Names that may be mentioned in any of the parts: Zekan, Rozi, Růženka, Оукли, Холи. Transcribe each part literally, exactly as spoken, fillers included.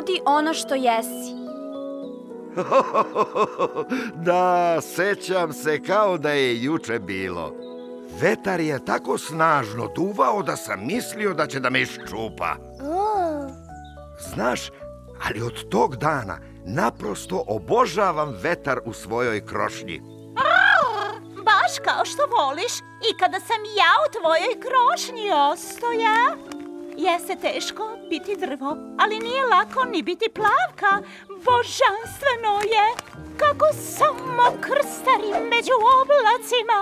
Budi ono što jesi. Da, sećam se kao da je juče bilo. Vetar je tako snažno duvao da sam mislio da će da me iščupa. Znaš, ali od tog dana naprosto obožavam vetar u svojoj krošnji. Baš kao što voliš i kada sam ja u tvojoj krošnji ostoja. Jeste teško biti drvo, ali nije lako ni biti plavka. Božanstveno je kako samo krstarim među oblacima.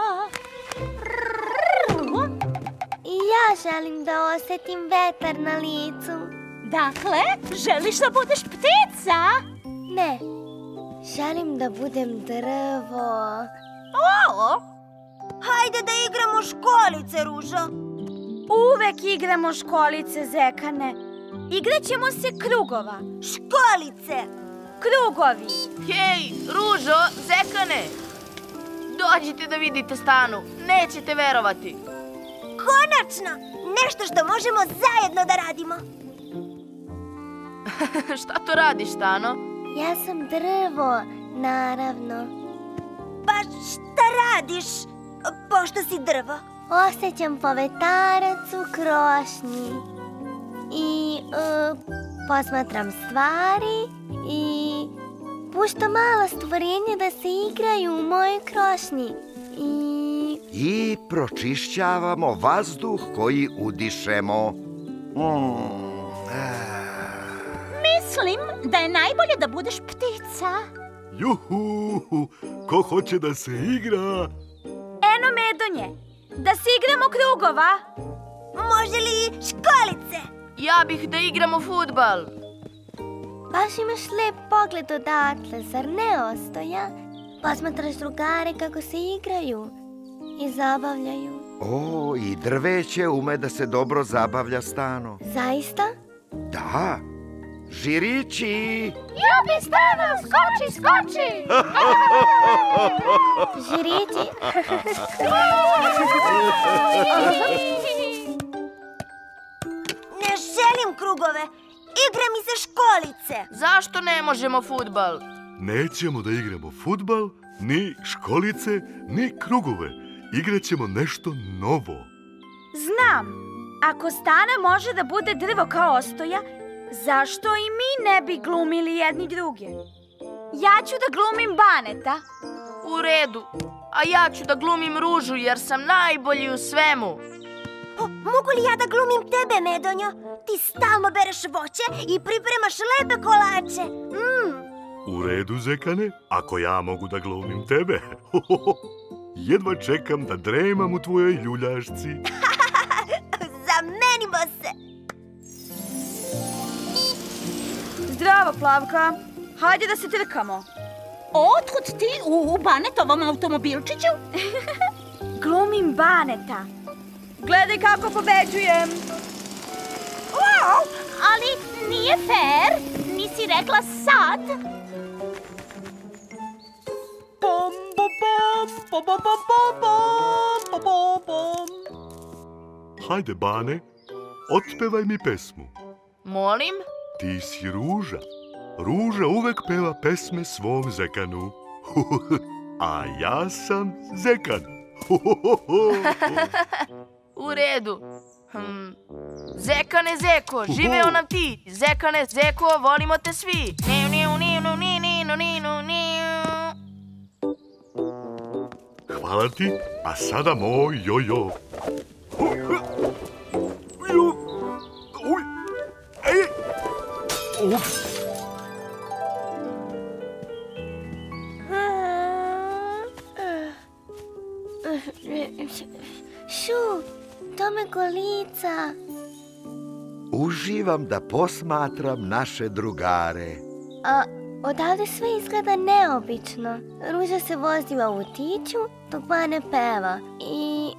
I ja želim da osetim vetar na licu. Dakle, želiš da budeš ptica? Ne, želim da budem drvo. O! Hajde da igramo školice, Ružo. Uvek igramo školice, Zekane. Igraćemo se krugova. Školice! Krugovi! Hej, Ružo, Zekane! Dođite da vidite stanu, nećete verovati. Konačno! Nešto što možemo zajedno da radimo. Šta to radiš, Stano? Ja sam drvo, naravno. Pa šta radiš, pošto si drvo? Osećam povetarac u krošnji. I posmatram stvari i puštam mala stvorenja da se igraju u mojoj krošnji. I pročišćavamo vazduh koji udišemo. Mislim da je najbolje da budeš ptica. Juhu, ko hoće da se igra? Eno, Medonje, da se igramo krugova. Može li školice? Ja bih da igramo fudbal. Baš imaš lep pogled odatle, zar ne, Ostoja? Posmatraš drugare kako se igraju i zabavljaju. O, i drveće ume da se dobro zabavlja, Stano. Zaista? Da. Žirići! Ljubi, Stano, skoči, skoči! Žirići! Ne želim krugove! Igra mi se školice! Zašto ne možemo fudbal? Nećemo da igramo fudbal, ni školice, ni krugove. Igraćemo nešto novo. Znam! Ako Stana može da bude drvo kao Ostoja, zašto i mi ne bi glumili jedni druge? Ja ću da glumim Baneta. U redu, a ja ću da glumim Ružu jer sam najbolji u svemu. Mogu li ja da glumim tebe, Medonjo? Ti stalno bereš voće i pripremaš lepe kolače. U redu, Zekane, ako ja mogu da glumim tebe. Jedva čekam da dremam u tvojoj ljuljašci. Zamenimo se. Zdravo, plavka. Hajde da se trkamo. Otkud ti u Banetovom automobilčiću? Glumim Baneta. Gledaj kako pobeđujem. Wow, ali nije fair. Nisi rekla sad. Pom, pom, pom, pom, pom, pom, pom, pom. Hajde, Bane, otpevaj mi pesmu. Molim? Ti si Ruža. Ruža uvek peva pesme svom Zekanu. A ja sam Zekan. U redu. Zekane, Zeko, živeo nam ti. Zekane, Zeko, volimo te svi. Hvala ti, a sada moj jojo. Šu, to me kolica. Uživam da posmatram naše drugare. A odavde sve izgleda neobično. Ruža se vozi u autiću dok Bane peva. I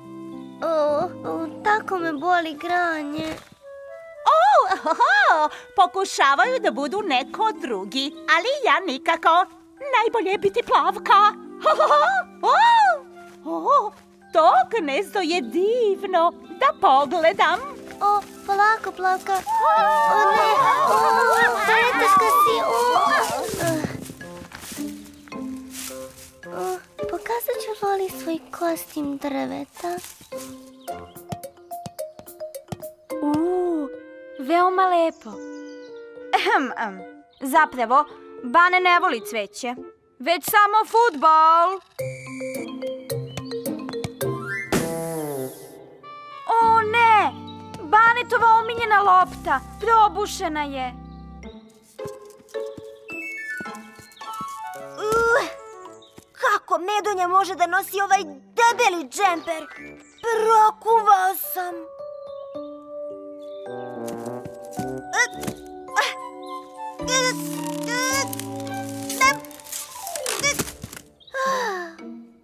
tako me boli granje. Ohoho, pokušavaju da budu neko drugi, ali ja nikako. Najbolje je biti plavka. Ohoho, to gnezdo je divno, da pogledam. O, polako Planka. O ne, o, pretačka si, o. Pokazat ću Loli svoj kostim drveta. Uuu, veoma lepo. Zapravo, Bane ne voli cveće, već samo fudbal. O ne, Banetova omiljena lopta, probušena je. Kako Medonja može da nosi ovaj debeli džemper? Prokuvao sam.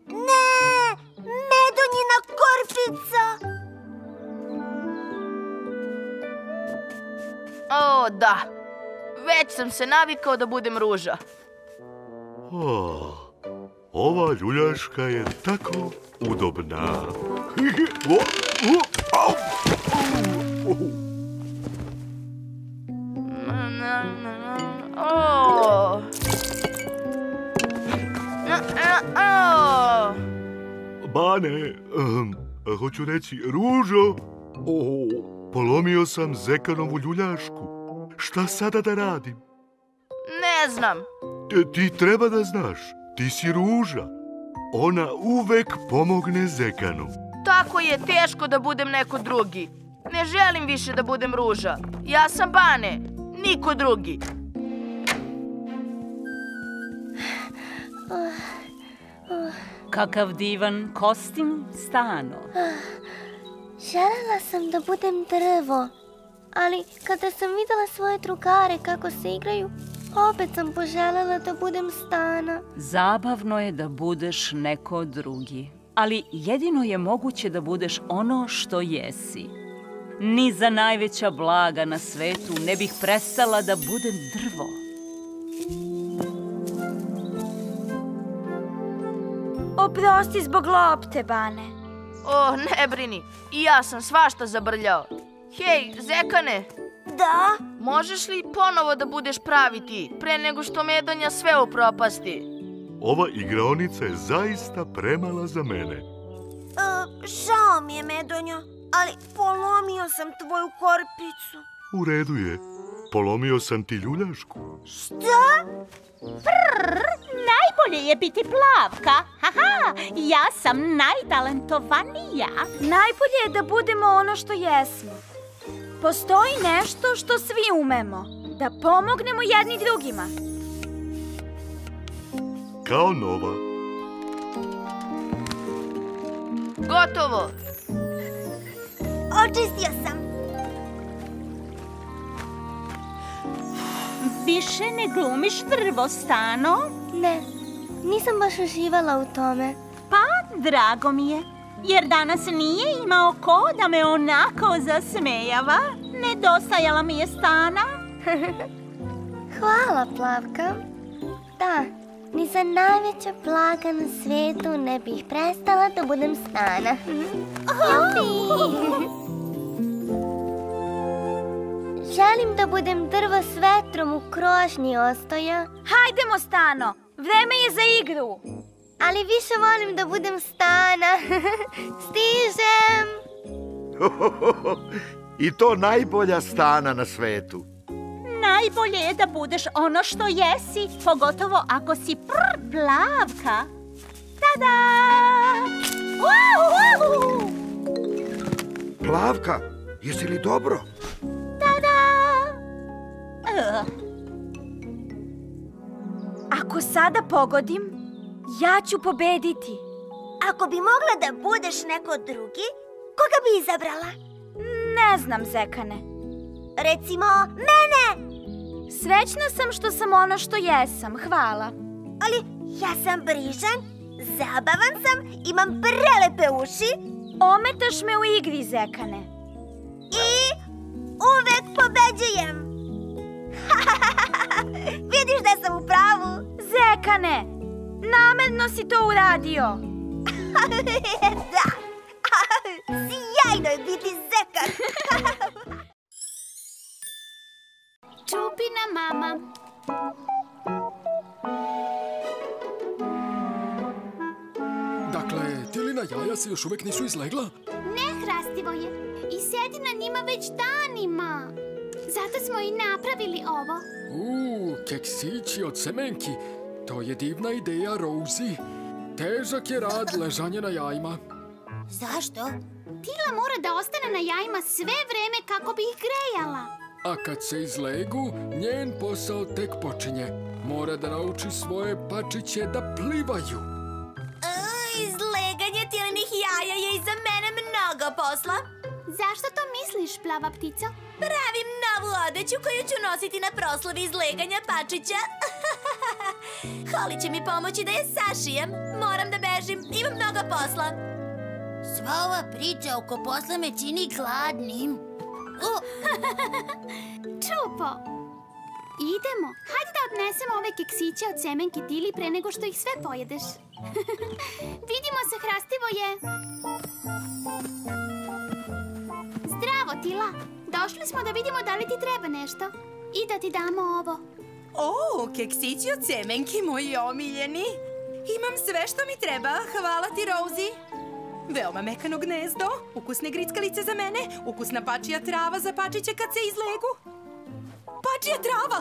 Ne, Medonjina korpica. O, da. Već sam se navikao da budem ruža. Ova ljuljaška je tako udobna. Bane, hoću reći ružo. Polomio sam Zekanovu ljuljašku. Šta sada da radim? Ne znam. Ti treba da znaš. Ti si ruža. Ona uvek pomogne Zekanu. Tako je, teško da budem neko drugi. Ne želim više da budem ruža. Ja sam Bane, niko drugi. Kakav divan kostim, Stano. Želela sam da budem drvo, ali kada sam videla svoje drugare kako se igraju, opet sam poželjela da budem Stana. Zabavno je da budeš neko drugi, ali jedino je moguće da budeš ono što jesi. Ni za najveća blaga na svetu ne bih prestala da budem drvo. Oprosti zbog lopte, Bane. O, ne brini, i ja sam svašta zabrljao. Hej, Zekane! Da? Možeš li ponovo da budeš pravi ti, pre nego što Medonja sve upropasti? Ova igraonica je zaista premala za mene. Žao mi je, Medonja, ali polomio sam tvoju korpicu. U redu je, polomio sam ti ljuljašku. Šta? Prrrr, najbolje je biti plavka. Haha, ja sam najtalentovanija. Najbolje je da budemo ono što jesmo. Postoji nešto što svi umemo. Da pomognemo jedni drugima. Kao nova. Gotovo. Očistio sam. Više ne glumiš drvo, Stano? Ne, nisam baš uživala u tome. Pa, drago mi je, jer danas nije imao ko da me onako zasmejava. Nedostajala mi je Stana. Hvala, Plavka. Da, ni za najveća blaga na svetu ne bih prestala da budem Stana. Jupi! Želim da budem drvo s vetrom u krošnji ostoja. Hajdemo, Stano, vreme je za igru. Ali više volim da budem Stana. Stižem! I to najbolja Stana na svetu. Najbolje je da budeš ono što jesi, pogotovo ako si prr plavka. Tada! Plavka, jesi li dobro? Ako sada pogodim, ja ću pobediti. Ako bi mogla da budeš neko drugi, koga bi izabrala? Ne znam, Zekane. Recimo, mene! Srećna sam što sam ono što jesam, hvala. Ali ja sam brižan, zabavan sam, imam prelepe uši. Ometaš me u igri, Zekane. I uvek pobeđujem. Vidiš da sam u pravu? Zekane, namerno si to uradio. Da, sjajno je biti Zekan. se još uvek nisu izlegla? Nehrastivo je. I sjedi na njima već danima. Zato smo i napravili ovo. Uuu, keksići od semenki. To je divna ideja, Rozi. Težak je rad ležanje na jajima. Zašto? Tila mora da ostane na jajima sve vreme kako bi ih grejala. A kad se izlegu, njen posao tek počinje. Mora da nauči svoje pačiće da plivaju. Izleganje tilinih jaja je iza mene mnogo posla. Zašto to misliš, plava ptico? Pravim novu odeću koju ću nositi na proslavi izleganja pačića. Holly će mi pomoći da je sašijem. Moram da bežim, imam mnogo posla. Sva ova priča oko posla me čini gladnim. Čupo! Idemo, hajde da odnesemo ove keksiće od semenki Tili pre nego što ih sve pojedeš. Vidimo se, hrastivo je. Zdravo, Tila. Došli smo da vidimo da li ti treba nešto. I da ti damo ovo. O, keksići od semenki, moji omiljeni. Imam sve što mi treba, hvala ti, Rozi. Veoma mekano gnezdo, ukusne grickalice za mene, ukusna pačija trava za pačiće kad se izlegu. Pačija trava!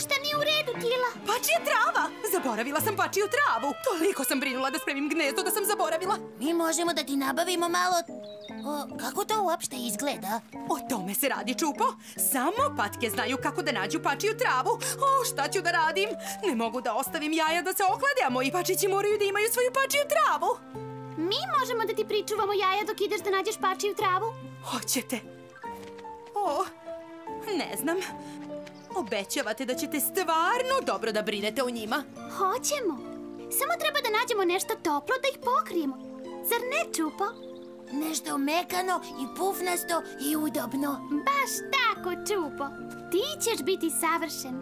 Šta nije u redu, Tila? Pačija trava! Zaboravila sam pačiju travu. Toliko sam brinula da spremim gnezdo da sam zaboravila. Mi možemo da ti nabavimo malo... O, kako to uopšte izgleda? O tome se radi, Čupo. Samo patke znaju kako da nađu pačiju travu. O, šta ću da radim? Ne mogu da ostavim jaja da se ohlade, a moji pačići moraju da imaju svoju pačiju travu. Mi možemo da ti pričuvamo jaja dok ideš da nađeš pačiju travu. Hoćete. O, ne znam. Obećavate da ćete stvarno dobro da brinete o njima. Hoćemo. Samo treba da nađemo nešto toplo da ih pokrijemo. Zar ne, Čupo? Nešto mekano i pufnasto i udobno. Baš tako, Čupo. Ti ćeš biti savršen.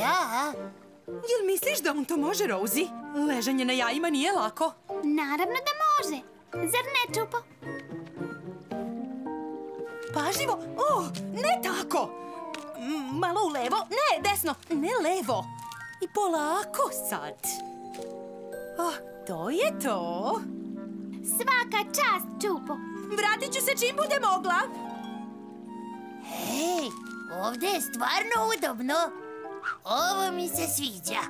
Ja? Jel misliš da on to može, Rozi? Ležanje na jajima nije lako. Naravno da može. Zar ne, Čupo? Pažljivo. O, ne tako. Malo u levo. Ne, desno. Ne levo. I polako sad. O, to je to. Svaka čast, Čupo. Vratit ću se čim bude mogla. Hej, ovdje je stvarno udobno. Ovo mi se sviđa.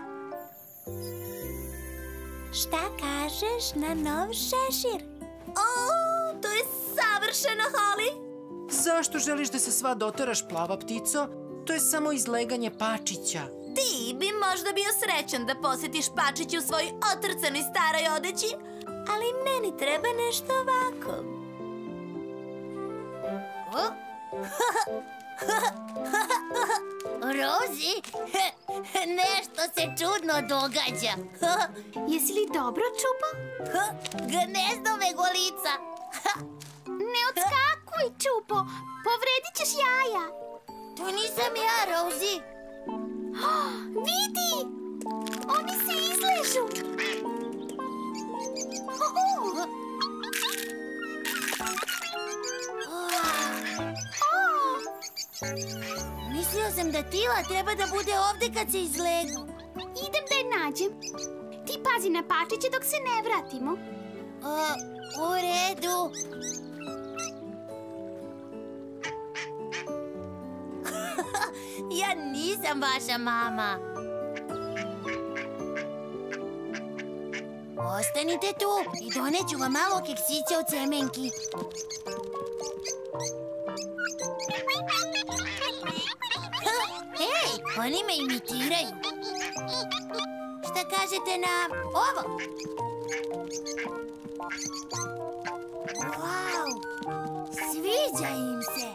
Šta kažeš na nov šešir? O, to je savršeno, Holly. Zašto želiš da se sva doteraš, plava ptico? To je samo izleganje pačića. Ti bi možda bio srećan da posjetiš pačići u svojoj otrcanoj staroj odeći. Ali meni treba nešto ovako. Rozi, nešto se čudno događa. Jesi li dobro, Čupo? Gnezdo me golica. Ne odskakuj, Čupo. Povredit ćeš jaja. To nisam ja, Rozi. Vidi, oni se izležu. Mislio sam da Tila treba da bude ovdje kad se izlegu. Idem da je nađem. Ti pazi na pačiće dok se ne vratimo. U redu. Ja nisam vaša mama. Ostanite tu i doneću vam malo keksića od semenki. Ej, oni me imitiraju. Šta kažete na ovo? Wow, sviđa im se.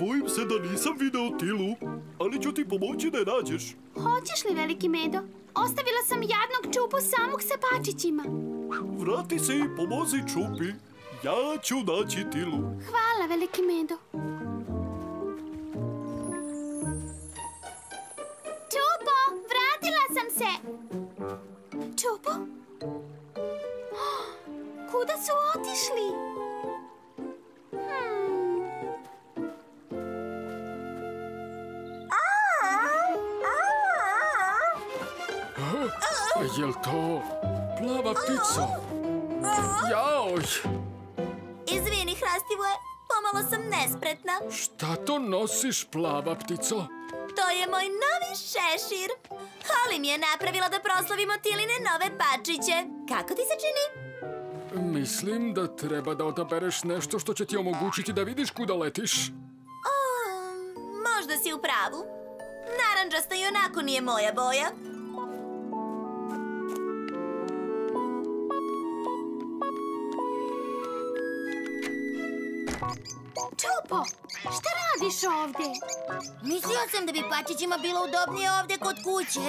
Bojim se da nisam video Tilu, ali ću ti pomoći da je nađeš. Hoćeš li, veliki medo? Ostavila sam jadnog Čupu samog sa pačićima. Vrati se i pomozi Čupi. Ja ću naći Tilu. Hvala, veliki medo. Čupo, vratila sam se. Čupo? Kuda su otišli? Hmm. Jel to plava ptica? Jaoj! Izvini, Hrastivle, pomalo sam nespretna. Šta to nosiš, plava ptico? To je moj novi šešir. Holly mi je napravila da proslavimo Tiline nove badžiće. Kako ti se čini? Mislim da treba da odabereš nešto što će ti omogućiti da vidiš kuda letiš. Možda si u pravu. Narandžasta i onako nije moja boja. Čupo, šta radiš ovdje? Mislio sam da bi pačićima bilo udobnije ovdje kod kuće.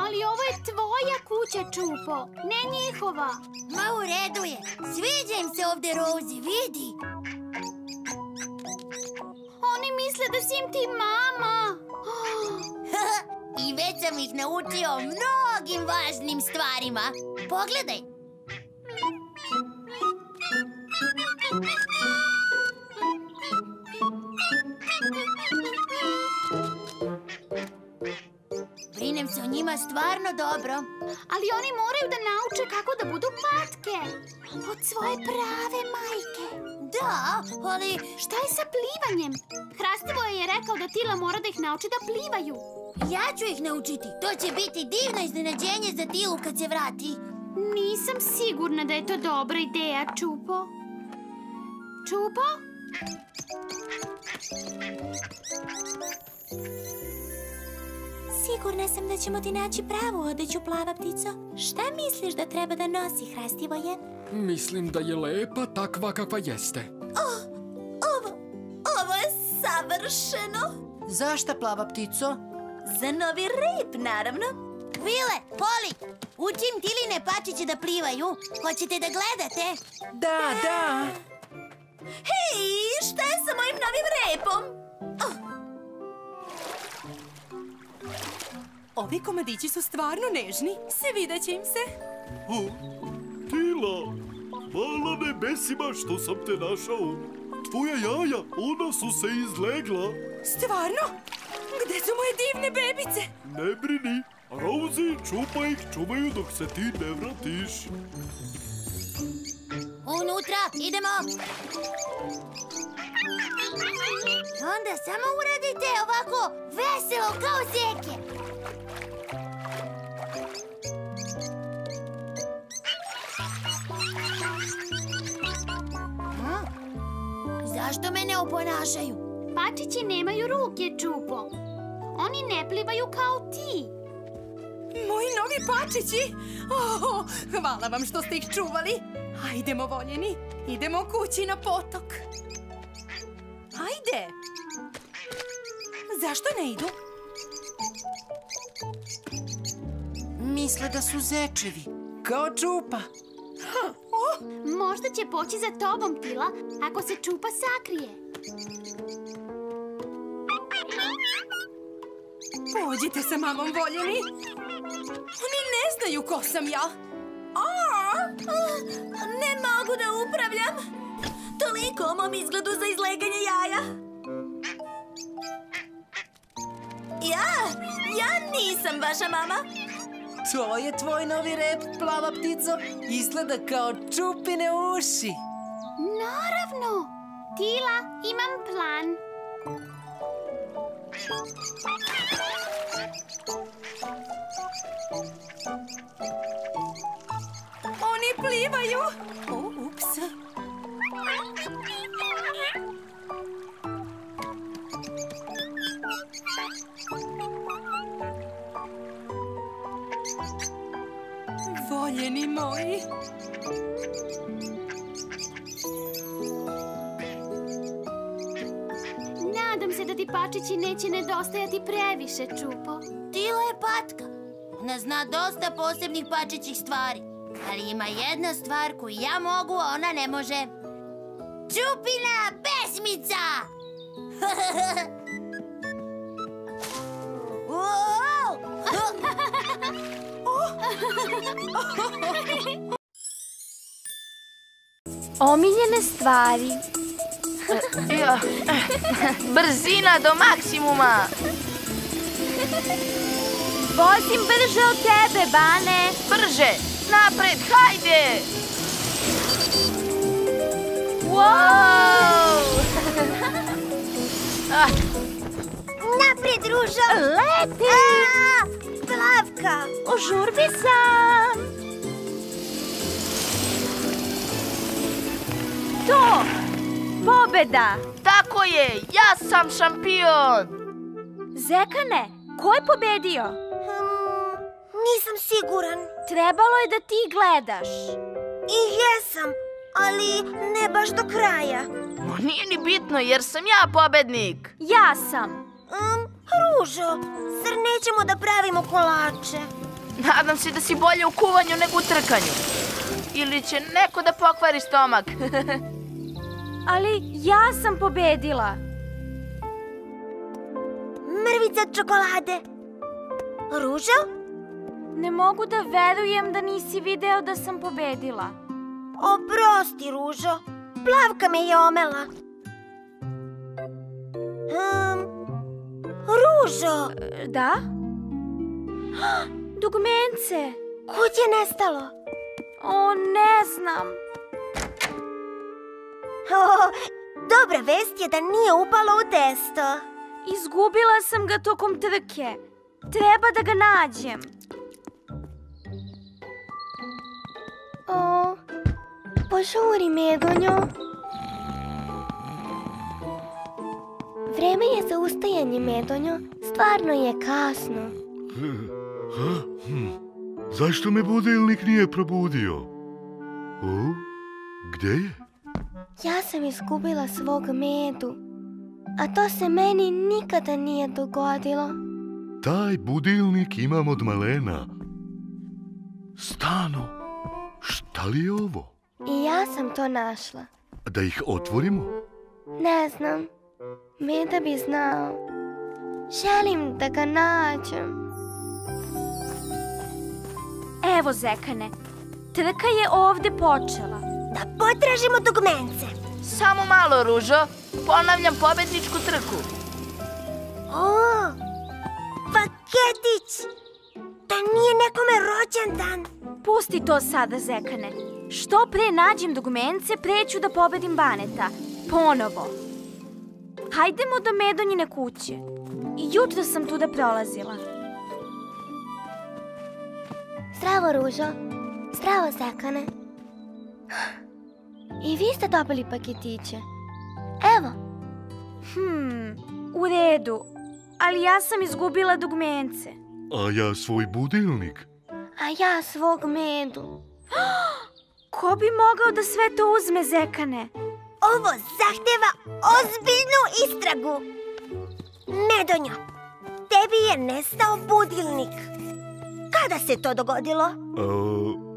Ali ovo je tvoja kuća, Čupo, ne njihova. Ma u redu je, sviđa im se ovdje, Rozi, vidi. Oni misle da si im ti mama. I već sam ih naučio o mnogim važnim stvarima. Pogledaj. Brinem se o njima stvarno dobro. Ali oni moraju da nauče kako da budu patke. Od svoje prave majke. Da, ali... Šta je sa plivanjem? Hrastivoje je rekao da Tila mora da ih nauči da plivaju. Ja ću ih naučiti. To će biti divno iznenađenje za Tilu kad se vrati. Nisam sigurna da je to dobra ideja, Čupo. Čupo? Sigurna sam da ćemo ti naći pravu odeću, plava ptico. Šta misliš da treba da nosi, Hrastivoje? Mislim da je lepa takva kakva jeste. O, ovo, ovo je savršeno. Zašta, plava ptico? Za novi rep, naravno. Vile, Poli, učim Tiline pačiće da plivaju. Hoćete da gledate? Da, da. Hej, šta je sa mojim novim repom? Ovi komadići su stvarno nežni. Svidat će im se. Tila, hvala nebesima što sam te našao. Tvoja jaja, ona su se izlegla. Stvarno? Gde su moje divne bebice? Ne brini, Rozi i Čupa ih čuvaju dok se ti ne vratiš. Unutra, idemo! Onda samo uradite ovako veselo kao zeke. Zašto me ne oponašaju? Pačići nemaju ruke, Čupo. Oni ne plivaju kao ti. Moji novi pačići! Oh, hvala vam što ste ih čuvali. Hajdemo, voljeni. Idemo kući na potok. Hajde! Zašto ne idu? Misle da su zečevi. Kao Čupa. Možda će poći za tobom, Tila, ako se Čupa sakrije. Pođite sa mamom, voljeni. Oni ne znaju ko sam ja. Ne mogu da upravljam. Toliko o mom izgledu za izleganje jaja. Ja, ja nisam vaša mama. To je tvoj novi rep, plava ptico. Izgleda kao čupine uši. Naravno. Tila, imam plan. Oni plivaju. Ups. Voljeni moji. Nadam se da ti pačići neće nedostajati previše, Čupo. Tila je patka. Ona zna dosta posebnih pačićih stvari. Ali ima jedna stvar koju ja mogu, a ona ne može. Čupina pesmica! Omiljene stvari. Brzina do maksimuma. vozim brže od tebe, Bane. Brže, napred, hajde! Wow! Napred, Ružo! Leti! Plavka! U žurbi sam! To! Pobeda! Tako je, ja sam šampion! Zekane, ko je pobedio? Nisam siguran. Trebalo je da ti gledaš. I jesam, ali ne baš do kraja. Nije ni bitno, jer sam ja pobednik. Ja sam. Ružo, zar nećemo da pravimo kolače? Nadam se da si bolje u kuvanju nego u trkanju. Ili će neko da pokvari stomak. Ali ja sam pobedila. Mrvica od čokolade. Ružo? Ne mogu da verujem da nisi video da sam pobedila. Oprosti, Ružo. Plavka me je omela. Ružo! Da? Dugmence! Kud je nestalo? O, ne znam. Dobra vest je da nije upalo u testo. Izgubila sam ga tokom trke. Treba da ga nađem. O, požuri, Medonjo. Vreme je za ustajanje, Medonjo. Stvarno je kasno. Zašto me budilnik nije probudio? O, gde je? Ja sam izgubila svog Medu. A to se meni nikada nije dogodilo. Taj budilnik imam od malena. Stano, šta li je ovo? I ja sam to našla. Da ih otvorimo? Ne znam. Meda bi znao. Želim da ga nađem. Evo, Zekane, trka je ovde počela. Da potražimo dugmence. Samo malo, Ružo. Ponavljam pobedničku trku. O, paketić! Da nije nekome rođendan. Pusti to sada, Zekane. Što pre nađem dugmence, pre ću da pobedim Baneta. Ponovo. Hajdemo do Medonjine kuće. I jutro sam tu da prolazila. Zdravo, Ružo. Zdravo, Zekane. I vi ste dobili paketiće. Evo. Hmm, u redu, ali ja sam izgubila dugmence. A ja svoj budilnik. A ja svog Medu. Ko bi mogao da sve to uzme, Zekane? Ovo zahteva ozbiljnu istragu. Medonjo, tebi je nestao budilnik. Kada se to dogodilo?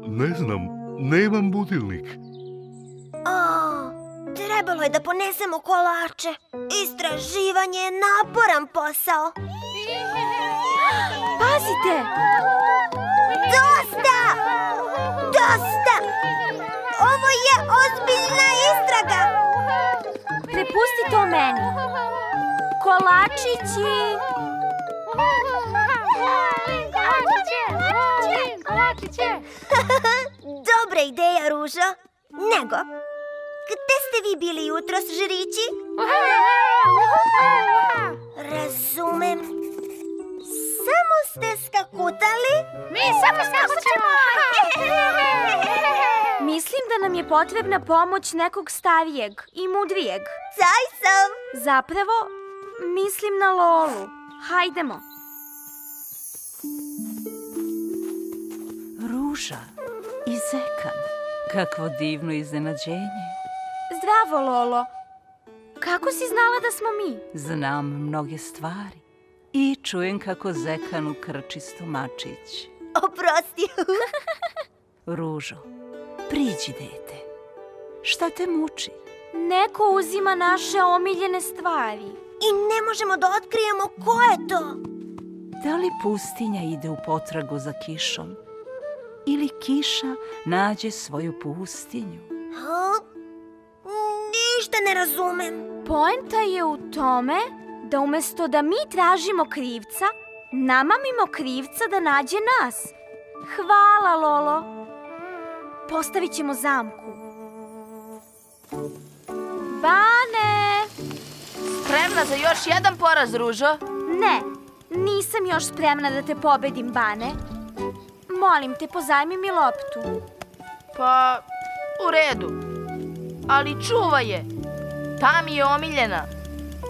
Ne znam, nemam budilnik. O... Trebalo je da ponesemo kolače. Istraživanje je naporan posao. Pazite! Dosta! Dosta! Ovo je ozbiljna istraga! Prepusti to meni. Kolačići! Kolačiće! Kolačiće! Dobra ideja, Ružo. Nego... Gde ste vi bili jutros, žirići? Razumem. Samo ste skakutali? Mi samo skakućemo! Mislim da nam je potrebna pomoć nekog starijeg i mudrijeg. Zaj sam! Zapravo, mislim na Lolu. Hajdemo. Ruža i Zekan. Kakvo divno iznenađenje. Zdravo, Lolo. Kako si znala da smo mi? Znam mnoge stvari. I čujem kako Zekanu krči stomačić. Oprosti. Ružo, priđi, dete. Šta te muči? Neko uzima naše omiljene stvari. I ne možemo da otkrijemo ko je to. Da li pustinja ide u potragu za kišom? Ili kiša nađe svoju pustinju? Hm? Ništa ne razumem. Poenta je u tome da umesto da mi tražimo krivca, namamimo krivca da nađe nas. Hvala, Lolo. Postavit ćemo zamku. Bane! Spremna za još jedan poraz, Ružo? Ne, nisam još spremna da te pobedim, Bane. Molim te, pozajmi mi loptu. Pa, u redu. Ali čuvaj je. Ta mi je omiljena.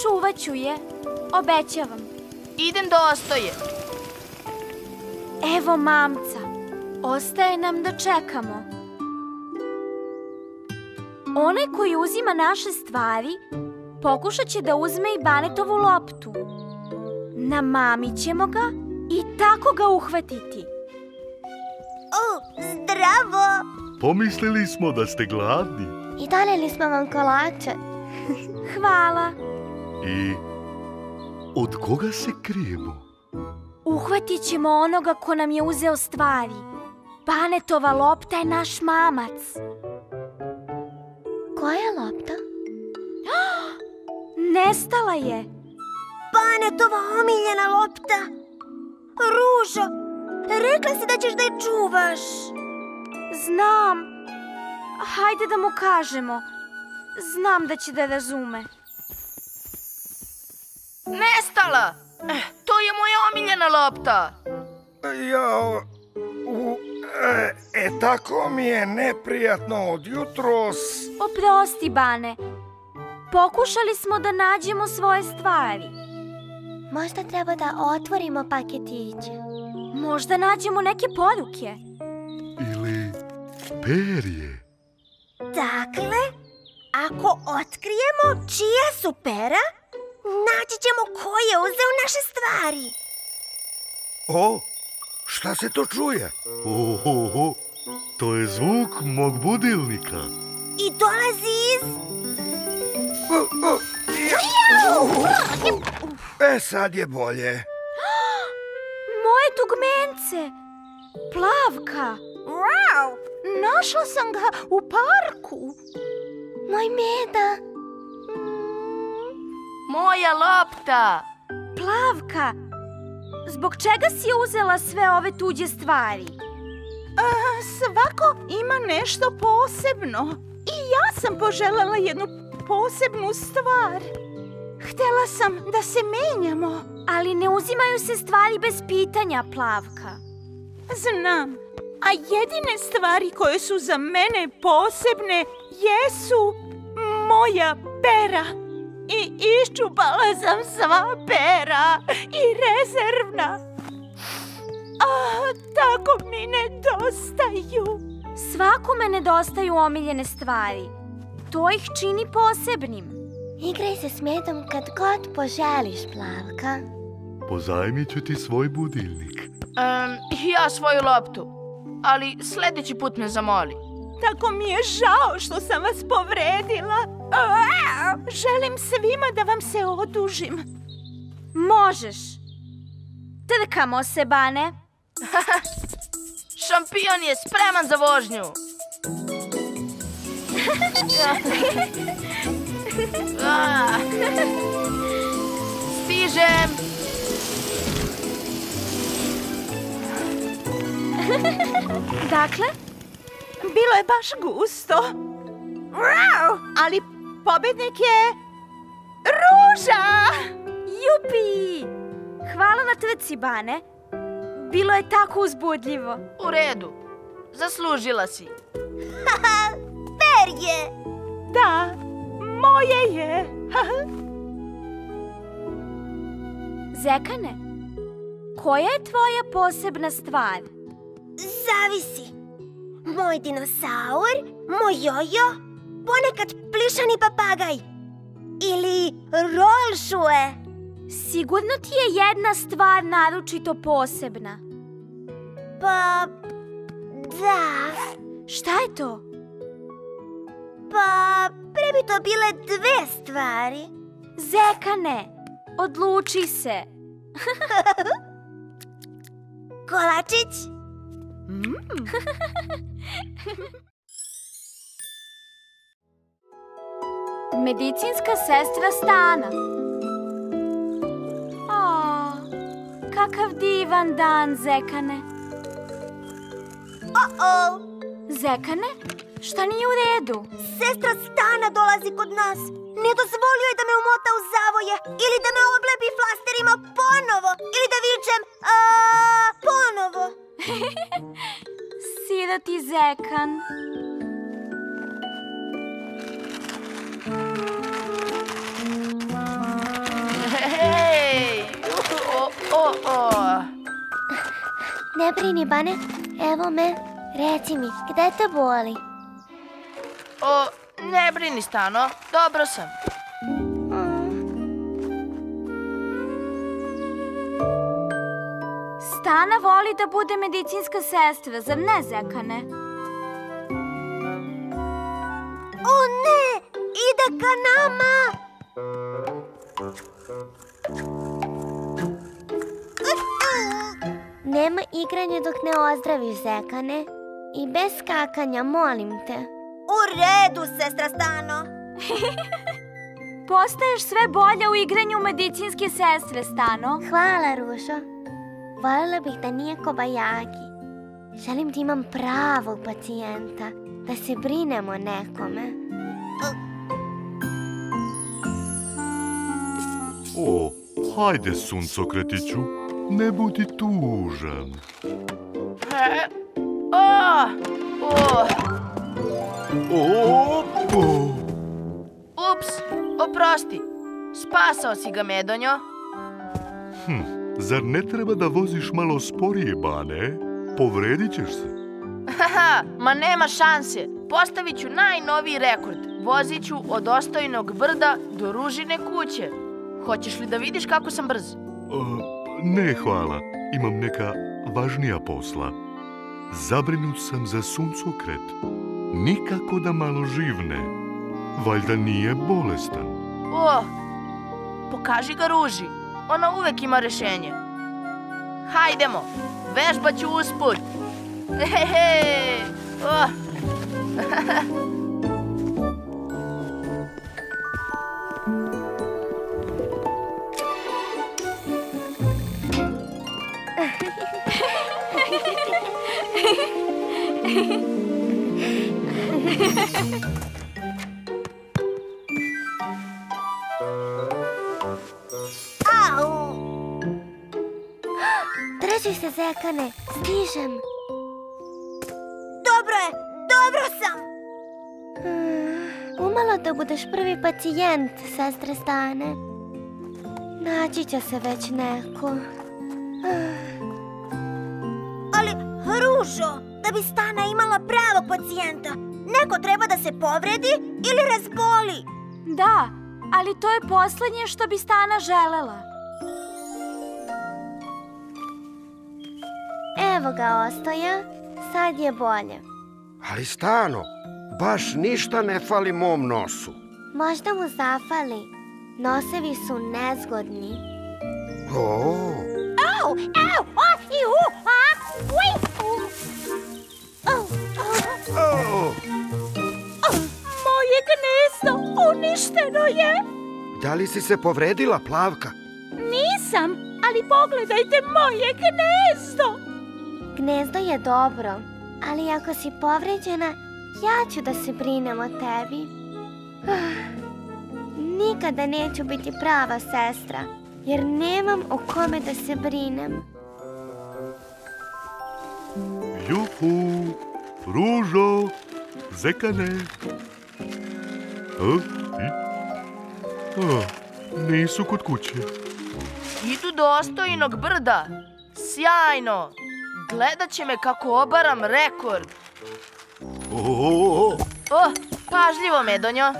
Čuvat ću je. Obećavam. Idem do Ostoje. Evo mamca. Ostaje nam da čekamo. Onaj koji uzima naše stvari pokušat će da uzme i Banetovu loptu. Namamit ćemo ga i tako ga uhvatiti. O, zdravo! Pomislili smo da ste gladni. I doneli smo vam kolače. Hvala. I od koga se krijemo? Uhvatit ćemo onoga ko nam je uzeo stvari. Banetova lopta je naš mamac. Koja je lopta? Nestala je. Banetova omiljena lopta. Ružo, rekla si da ćeš da je čuvaš. Znam. Hajde da mu kažemo. Znam da će da razume. Nestala! To je moja omiljena lopta. Jao, u... E, tako mi je neprijatno od jutros. Oprosti, Bane. Pokušali smo da nađemo svoje stvari. Možda treba da otvorimo paketiće. Možda nađemo neke poruke. Ili perje. Dakle, ako otkrijemo čija su pera, naći ćemo ko je uzeo naše stvari. O, šta se to čuje? Ohoho, to je zvuk mog budilnika. I dolazi iz... E, sad je bolje. Moje dugmence. Plavka. Našla sam ga u parku. Moj meda. Moja lopta. Plavka. Zbog čega si uzela sve ove tuđe stvari? Svako ima nešto posebno. I ja sam poželjela jednu posebnu stvar. Htela sam da se menjamo. Ali ne uzimaju se stvari bez pitanja, Plavka. Znam. A jedine stvari koje su za mene posebne jesu moja pera. I iščupala sam sva pera i rezervna. Tako mi nedostaju. Svakome nedostaju omiljene stvari. To ih čini posebnim. Igraj se s medom kad god poželiš, Plavka. Pozajmit ću ti svoj budilnik. Ja svoju loptu. Ali sljedeći put me zamoli. Tako mi je žao što sam vas povredila. Želim svima da vam se odužim. Možeš. Trkamo se, Bane. Šampion je spreman za vožnju. Stižem. Dakle, bilo je baš gusto. Ali pobednik je... Ruža! Jupi! Hvala na trci, Bane. Bilo je tako uzbudljivo. U redu. Zaslužila si. Haha, perje! Da, moje je. Zekane, koja je tvoja posebna stvar? Zavisi. Moj dinosaur, moj jojo... Ponekad plišani papagaj. Ili rolšue. Sigurno ti je jedna stvar naročito posebna. Pa... da. Šta je to? Pa... pre bi to bile dve stvari. Zekane, odluči se. Kolačić? Medicinska sestra Stana. O, Kakav divan dan, Zekane. O-o! Zekane, šta nije u redu? Sestra Stana dolazi kod nas. Ne dozvolio je da me umota u zavoje, ili da me oblepi flasterima ponovo, ili da vičem ponovo. Siroti Zekan. Ne brini, Bane, evo me, reci mi, gde te boli? O, ne brini, Stano, dobro sam. Stana voli da bude medicinska sestra, zar ne, Zekane? O ne, ide ka nama! Nema igranja dok ne ozdraviš, Zekane. I bez skakanja, molim te. U redu, sestra Stano. Postaješ sve bolja u igranju medicinske sestre, Stano. Hvala, Rušo. Voljela bih da nije kobajagi. Želim da imam pravog pacijenta, da se brinemo nekome. O, hajde, suncokretiću. Ne budi tužan. Ups, oprosti. Spasao si ga, Medonjo. Zar ne treba da voziš malo sporije, Bane? Povredit ćeš se. Ma nema šanse. Postavit ću najnoviji rekord. Vozit ću od Ostojnog brda do Ružine kuće. Hoćeš li da vidiš kako sam brz? Ne, hvala. Imam neka važnija posla. Zabrinut sam za suncokret. Nikako da malo živne. Valjda nije bolestan. O, pokaži ga Ruži. Ona uvek ima rešenje. Hajdemo, vežbaću usput. Hehehe. O. Drži se, Zekane, stižem. Dobro je, dobro sam. Umalo da budeš prvi pacijent, sestre Stane. Naći će se već neko. Ali, Ružo, da bi Stana imala pravog pacijenta, neko treba da se povredi ili razboli. Da, ali to je poslednje što bi Stana želela. Evo ga, Ostoja, sad je bolje. Ali Stano, baš ništa ne fali mom nosu. Možda mu zafali. Nosevi su nezgodni. Ooo. Au, au, osi, u, a, ui, u. Moje gnezdo uništeno je. Da li si se povredila, Plavka? Nisam, ali pogledajte moje gnezdo. Gnezdo je dobro, ali ako si povređena, ja ću da se brinem o tebi. Nikada neću biti prava sestra, jer nemam o kome da se brinem. Juhu! Ružo, Zekane. Nisu kod kuće. Idu do Ostojnog brda. Sjajno! Gledat će me kako obaram rekord. O, pažljivo, Medonjo.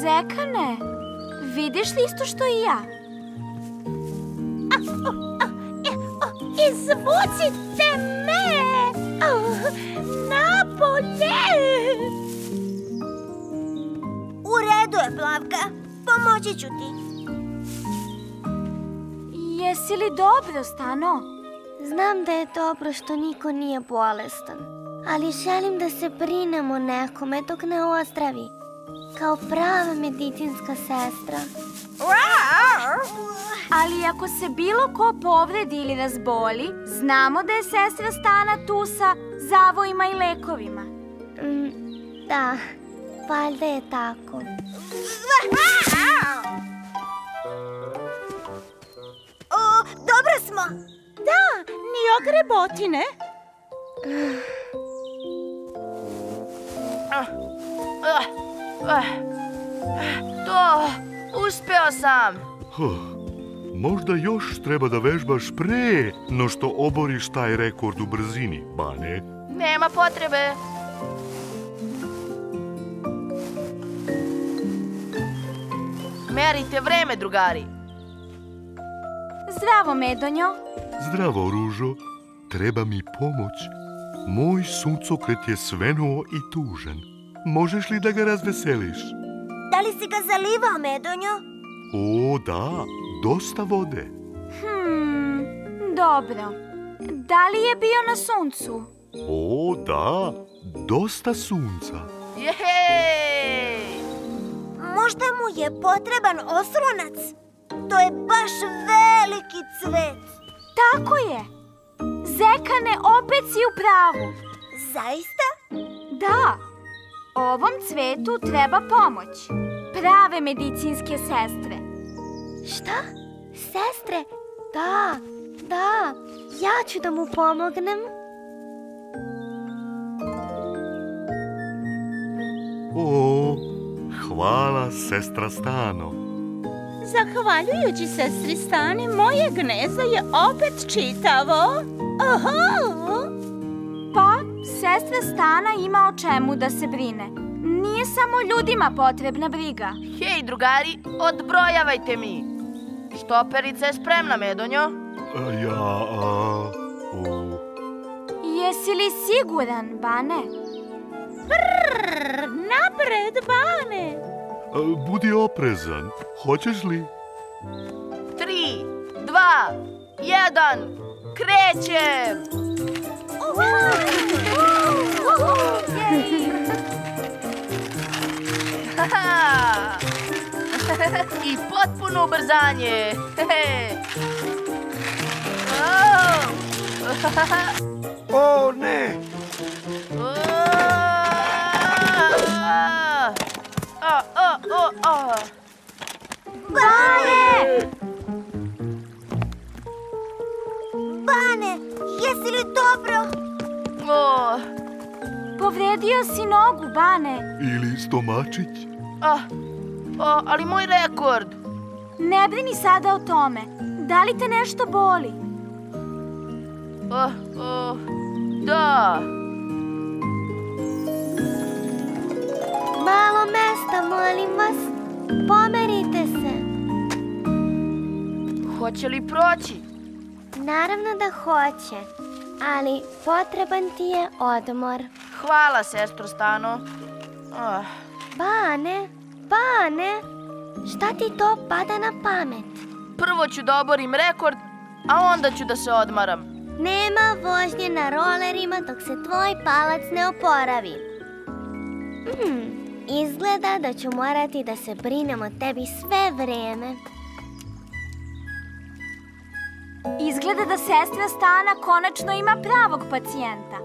Zekane, vidiš li isto što i ja? Izvucite me! Napolje! U redu je, Plavka. Pomoći ću ti. Jesi li dobro, Stano? Znam da je dobro što niko nije bolestan, ali želim da se brinem o nekome dok ne ozdravi. kao prava medicinska sestra. Ali ako se bilo ko povrijedi ili razboli, znamo da je sestra Stana tu sa zavojima i lekovima. Da, valjda je tako. Dobro smo! Da, ni ogrebotine. To, uspeo sam. Možda još treba da vežbaš pre no što oboriš taj rekord u brzini, ba ne? Nema potrebe. Merite vreme, drugari. Zdravo, Medonjo. Zdravo, Ružo. Treba mi pomoć. Moj suncokret je svenuo i tužan. Možeš li da ga razveseliš? Da li si ga zalivao, Medonjo? O, da. Dosta vode. Hmm, dobro. Da li je bio na suncu? O, da. Dosta sunca. Jehej! Možda mu je potreban oslonac? To je baš veliki cvet. Tako je. Zekane, opet si u pravu. Zaista? Da. Ovom cvetu treba pomoć. Prave medicinske sestre. Šta? Sestre? Da, da. Ja ću da mu pomognem. O, hvala, sestra Stano. Zahvaljujući sestri Stani, moje gnezdo je opet čitavo. Pa, sestra Stana ima o čemu da se brine. Nije samo ljudima potrebna briga. Hej, drugari, odbrojavajte mi. Štoperica je spremna, Medonjo. Ja... Jesi li siguran, Bane? Brrrr, napred, Bane! Budi oprezan. Hoćeš li? Tri, dva, jedan, krećem! I potpuno ubrzanje! O, ne! Bane! Bane, jesi li dobro? Povredio si nogu, Bane. Ili stomačić. Ali moj rekord. Ne brini sada o tome. Da li te nešto boli? Da. Malo mesta, molim vas. Pomerite se. Hoće li proći? Naravno da hoće, ali potreban ti je odmor. Hvala, sestro Stano. Bane, Bane, šta ti to pada na pamet? Prvo ću da oborim rekord, a onda ću da se odmaram. Nema vožnje na rolerima dok se tvoj palac ne oporavi. Hmm. Izgleda da ću morati da se brinem o tebi sve vreme. Izgleda da sestra Stana konačno ima pravog pacijenta.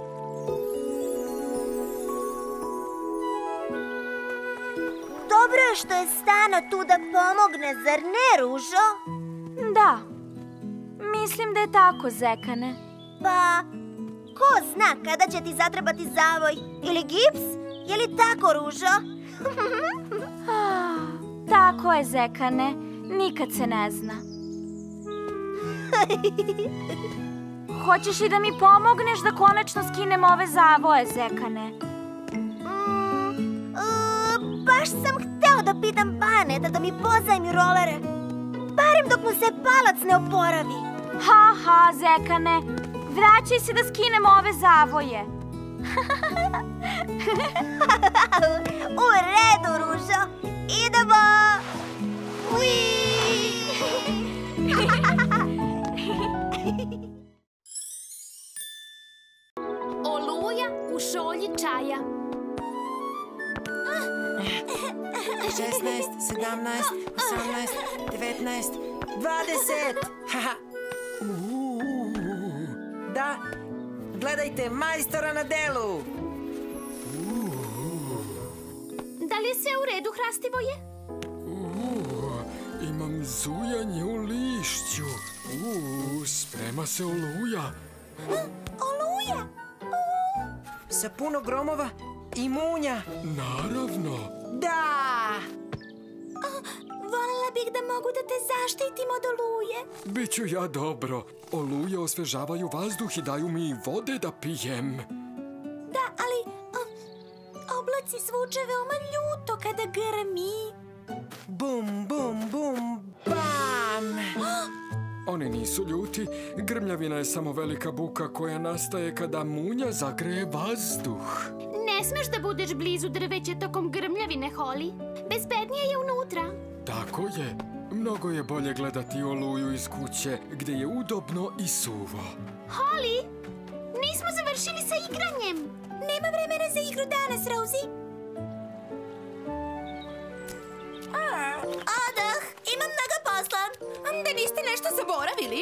Dobro je što je Stana tu da pomogne, zar ne, Ružo? Da. Mislim da je tako, Zekane. Pa, ko zna kada će ti zatrebati zavoj ili gips? Je li tako, Ružo? Tako je, Zekane. Nikad se ne zna. Hoćeš li da mi pomogneš da konačno skinem ove zavoje, Zekane? Baš sam hteo da pitam Baneta da mi pozajmi rolere. Barem dok mu se palac ne oporavi. Ha, ha, Zekane. Vraćaj se da skinem ove zavoje. U redu, Ružo. Idemo! Oluja u šolji čaja. šesnaest, sedamnaest, osamnaest, devetnaest, dvadeset. Haha. Da, gledajte majstora na delu. Da li je sve u redu, hrastivo je? Imam zujanje u lišću. Sprema se oluja. Oluja? Sa puno gromova i munja. Naravno. Da! Volela bih da mogu da te zaštitim od oluje. Biću ja dobro. Oluje osvežavaju vazduh i daju mi vode da pijem. Da, ali oblaci zvuče veoma ljuto kada grmi. Bum, bum, bum, bam! Oni nisu ljuti. Grmljavina je samo velika buka koja nastaje kada munja zagreje vazduh. Ne smeš da budeš blizu drveća tokom grmljavine, Holly. Bezbednije je unutra. Tako je. Mnogo je bolje gledati oluju iz kuće, gde je udobno i suvo. Holly, nismo završili sa igranjem. Nema vremena za igru danas, Rozi. Odah, imam mnogo posla. Da niste nešto zaboravili?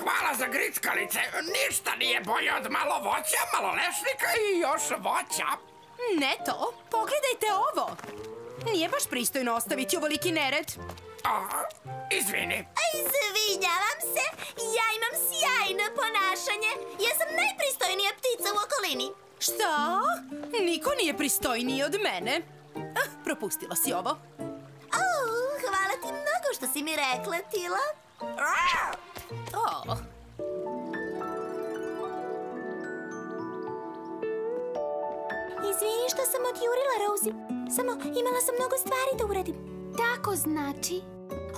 Hvala za grickalice. Ništa nije bolje od malo voća, malo lešnika i još voća. Ne to, pogledajte ovo. Nije baš pristojno ostaviti ovoliki nered. Izvini. Izvinjavam se, ja imam sjajno ponašanje. Ja sam najpristojnija ptica u okolini. Šta? Niko nije pristojniji od mene. Propustila si ovo. Hvala ti mnogo što si mi rekla, Tila. Izvini što sam odjurila, Rozi. Samo imala sam mnogo stvari da uradim. Tako znači.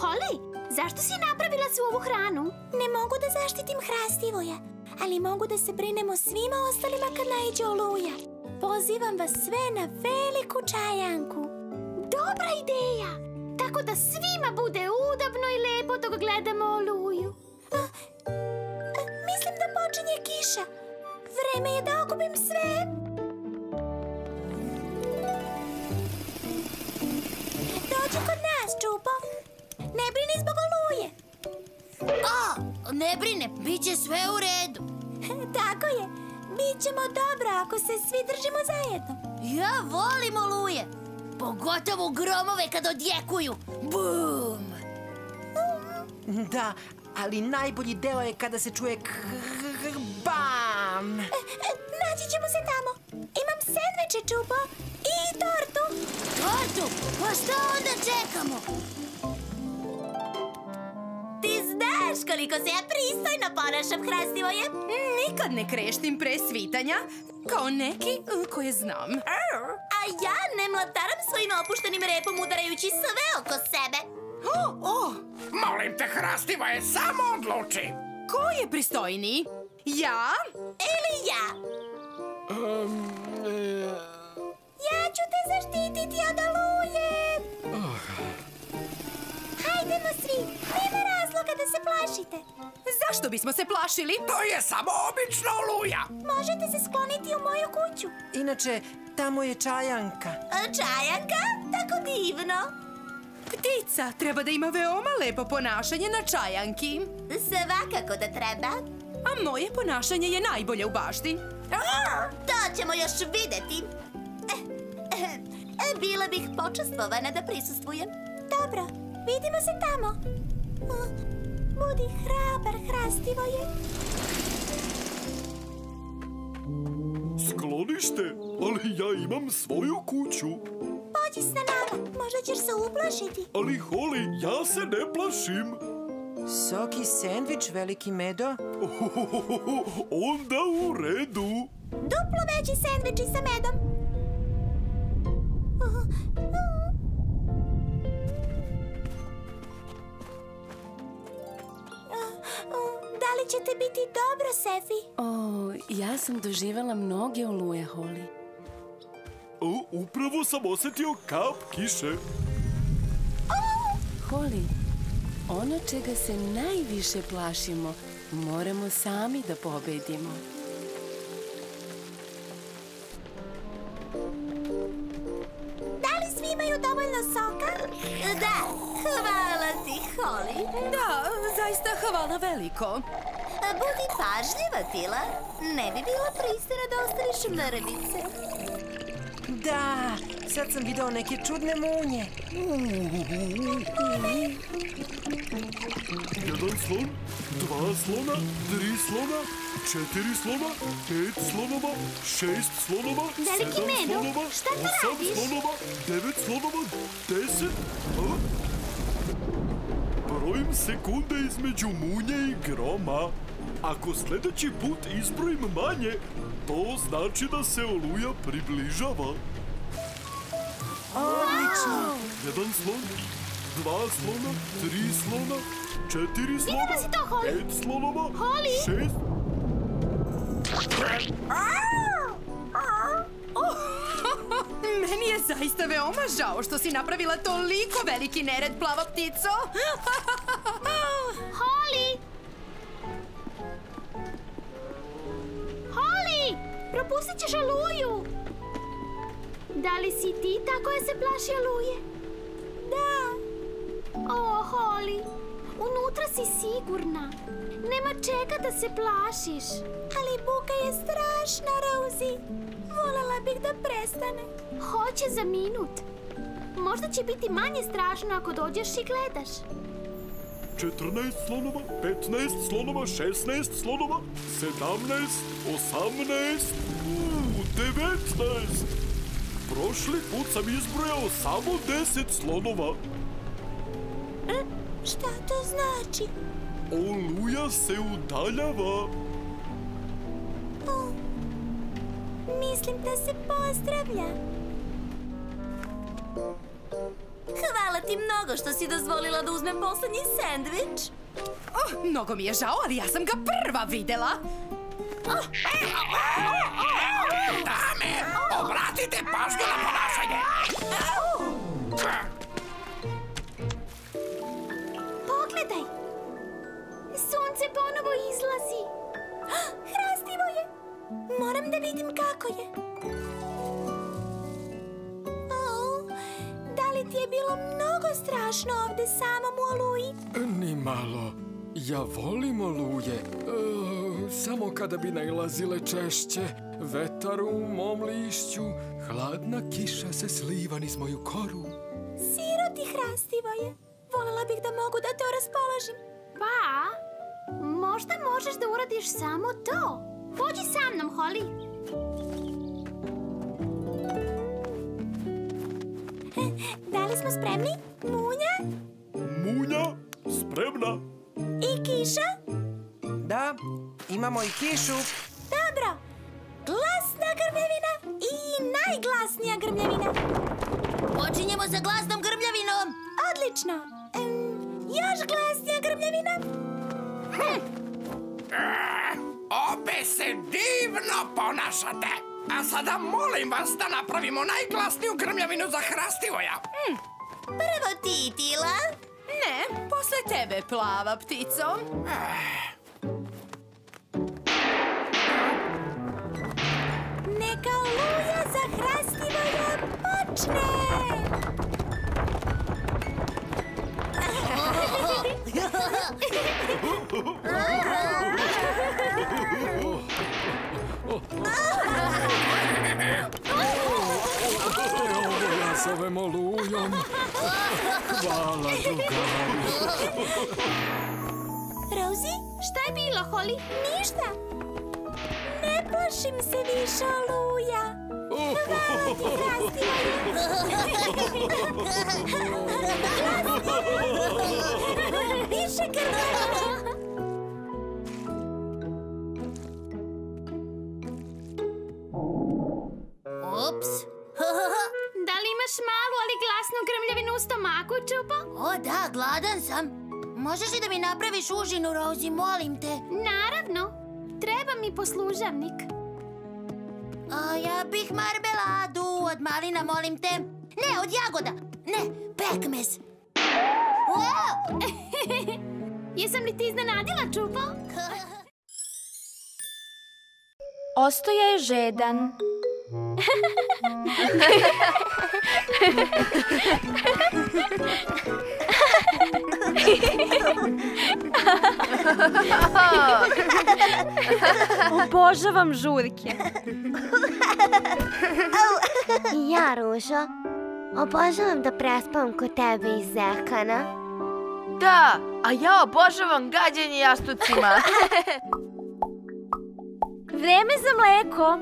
Holly, zašto si napravila svu ovu hranu? Ne mogu da zaštitim hrastivoja, ali mogu da se brinem o svima ostalima kad naiđe oluja. Pozivam vas sve na veliku čajanku. Dobra ideja! Tako da svima bude udobno i lepo dok gledamo oluju. Mislim da počinje kiša. Vreme je da okupim sve. Dođi kod nas, Čupo. Ne brini zbog oluje. A, ne brine, bit će sve u redu. Tako je. Bićemo dobro ako se svi držimo zajedno. Ja volim oluje. Pogotovo gromove kad odjekuju. Bum! Da, ali najbolji deo je kada se čuje bam! Naći ćemo se tamo. Imam sendviče, Čupo, i tortu. Tortu? Pa šta onda čekamo? Ti znaš koliko se ja pristojno ponašam, hrastivoje? Nikad ne kreštim pre svitanja, kao neki koje znam. A ja ne mlataram svojim opuštenim repom udarajući sve oko sebe. Molim te, hrastivoje, samo odluči. Ko je pristojniji? Ja? Ili ja? Ja ću te zaštititi od oluje. Hajdemo svi, nema razloga da se plašite. Zašto bismo se plašili? To je samo obična oluja. Možete se skloniti u moju kuću. Inače, tamo je čajanka. Čajanka? Tako divno. Ptica treba da ima veoma lepo ponašanje na čajanki. Svakako da treba. A moje ponašanje je najbolje u bašti. To ćemo još videti. Bila bih počastvovana da prisustvujem. Dobro, vidimo se tamo. Budi hrabar, hrastivoje. Sklonište, ali ja imam svoju kuću. Pođi sa nama, možda ćeš se uplašiti. Ali, Holly, ja se ne plašim. Soki sendvič, veliki medo. Onda u redu. Duplo veći sendviči sa medom. Da li ćete biti dobro, Sefi? O, ja sam doživjela mnoge oluje, Holly. O, upravo sam osjetio kap kiše. Holly, ono čega se najviše plašimo, moramo sami da pobedimo. Da li svi imaju bilo dovoljno soka? Da, hvala ti, Holly. Da, zaista hvala veliko. Budi pažljiva, Tila. Ne bi bila pristojna da ostaviš mrvice. Da, sad sam video neke čudne munje. Jedan slon, dva slona, tri slona, četiri slona, pet slonova, šest slonova, sedam slonova, osam slonova, devet slonova, deset... Brojim sekunde između munje i groma. Ako sljedeći put izbrojim manje, to znači da se oluja približava. Odlično! Jedan slon, dva slona, tri slona, četiri slona, pet slonova, šest... Meni je zaista veoma žao što si napravila toliko veliki nered, plava ptico. Holly! Holly! Propustit ćeš oluju! Da li si ti ta koja se plaši oluje? Da. O, Holly, unutra si sigurna. Nema čega da se plašiš. Ali buka je strašna, Rozi. Voljela bih da prestane. Hoće za minut. Možda će biti manje strašno ako dođeš i gledaš. Četrnaest slonova, petnaest slonova, šesnaest slonova, sedamnaest, osamnaest, devetnaest. Prošli put sam izbrojao samo deset slonova. Šta to znači? Oluja se udaljava. Mislim da se pozdravlja. Hvala ti mnogo što si dozvolila da uzmem poslednji sendvič. Mnogo mi je žao, ali ja sam ga prva videla. Dame, obratite pažnju na ponašanje. Pogledaj. Sunce ponovo izlazi. Hrastivo je. Moram da vidim kako je. Da li ti je bilo mnogo strašno ovde samom u oluji? Ni malo. Ja volim oluje. Samo kada bi nailazile češće. Vetar u mom lišću. Hladna kiša se sliva niz moju koru. Siroti, hrastivo je. Volela bih da mogu da te raspoložim. Pa, možda možeš da uradiš samo to. Pođi sa mnom, Holly. Da li smo spremni? Munja? Munja, spremna. I kiša? Da, imamo i kišu. Dobro. Glasna grmljavina i najglasnija grmljavina. Počinjemo sa glasnom grmljavinom. Odlično. Još glasnija grmljavina. Obe se divno ponašate. A sada molim vas da napravimo najglasniju grmljavinu za hrastivoja. Prvo ti, Tila. Ne, posle tebe, plava ptico. Neka oluja za hrastivoja počne. Ovo ja zovem olujom. Hvala, drugaru. Rozi, šta je bilo, Holly? Ništa. Ne plašim se više oluja. Hvala ti, hrastivoja. Više krvava. Ups. Da li imaš malu, ali glasnu grmljavinu u stomaku, Čupo? O da, gladan sam. Možeš li da mi napraviš užinu, Rozi, molim te? Naravno. Treba mi poslužavnik. A ja bih marmeladu od malina, molim te. Ne, od jagoda. Ne, pekmez. Jesam li ti iznenadila, Čupo? Ostoja je žedan. Obožavam žurke. Ja, Ružo, obožavam da prespavam kod tebe i Zekana. Da, a ja obožavam gađanje jastucima. Vreme za mleko.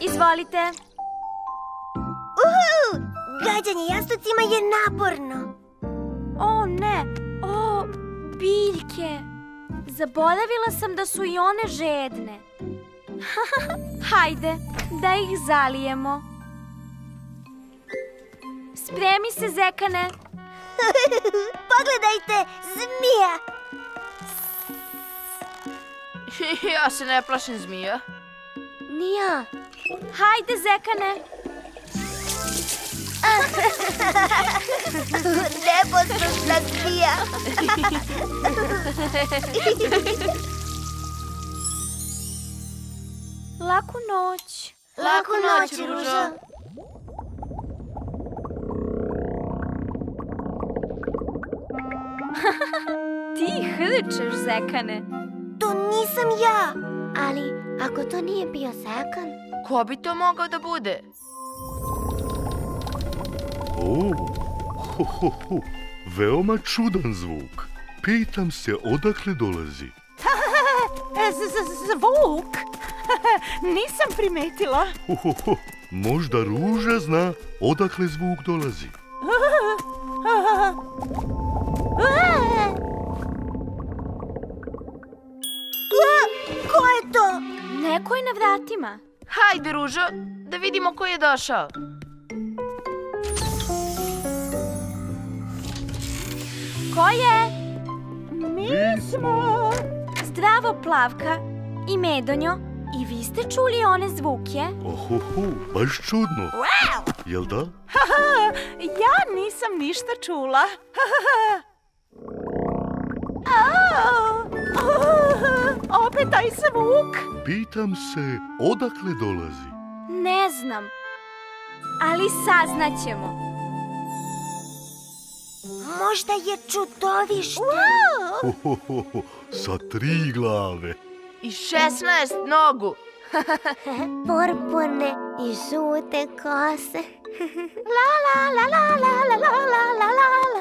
Izvolite. Uhu, gađanje jastucima je naporno. O ne, o biljke. Zaboravila sam da su i one žedne. Hajde, da ih zalijemo. Spremi se, Zekane. Pogledajte, zmija. Ja se ne plašim zmija. Ni ja. Hajde, Zekane. Neposlušna zmija. Laku noć. Laku noć, Ružo. Ti hrčeš, Zekane. To nisam ja. Ali, ako to nije bio Zekan... Ko bi to mogao da bude? O, ho, ho, ho, veoma čudan zvuk. Pitam se odakle dolazi. Zvuk? Nisam primetila. Ho, ho, ho, možda Ruža zna odakle zvuk dolazi. Ko je to? Neko je na vratima. Hajde, Ružo, da vidimo ko je došao. Ko je? Mi smo! Zdravo, Plavka i Medonjo. I vi ste čuli one zvuke? Ohoho, baš čudno. Jel da? Ja nisam ništa čula. Opet taj zvuk. Pitam se odakle dolazi. Ne znam, ali saznaćemo. Možda je čudovište. Ho, ho, ho, ho, sa tri glave. I šesnaest nogu. Purpurne i žute kose. La, la, la, la, la, la, la, la.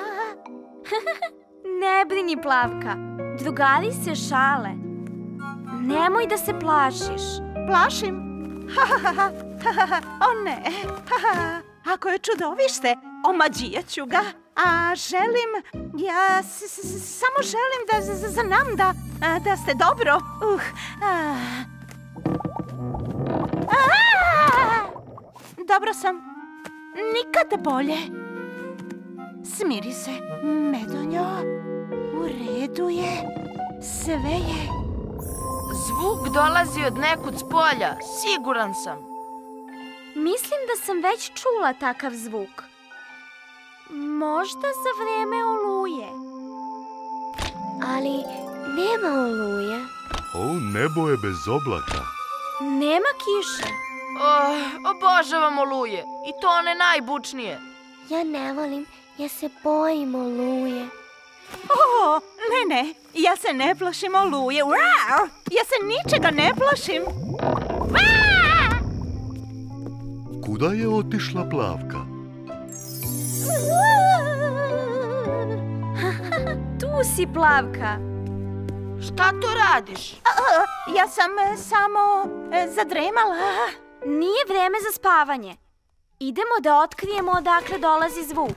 Ne brini, Plavka. Drugari se šale. Nemoj da se plašiš. Plašim? O ne. Ako je čudovište, omađijaću ga. A želim, ja samo želim da znam da ste dobro. Dobro sam. Nikada bolje. Smiri se, Medonjo. U redu je. Sve je. Zvuk dolazi od nekud s polja. Siguran sam. Mislim da sam već čula takav zvuk. Možda za vreme oluje. Ali nema oluje. O, nebo je bez oblaka. Nema kiše. Obožavam oluje. I to one najbučnije. Ja ne volim, ja se bojim oluje. O, ne, ne. Ja se ne plašim oluje. Ja se ničega ne plašim. Kuda je otišla Plavka? Tu si, Plavka. Šta to radiš? Ja sam samo zadremala. Nije vreme za spavanje. Idemo da otkrijemo odakle dolazi zvuk.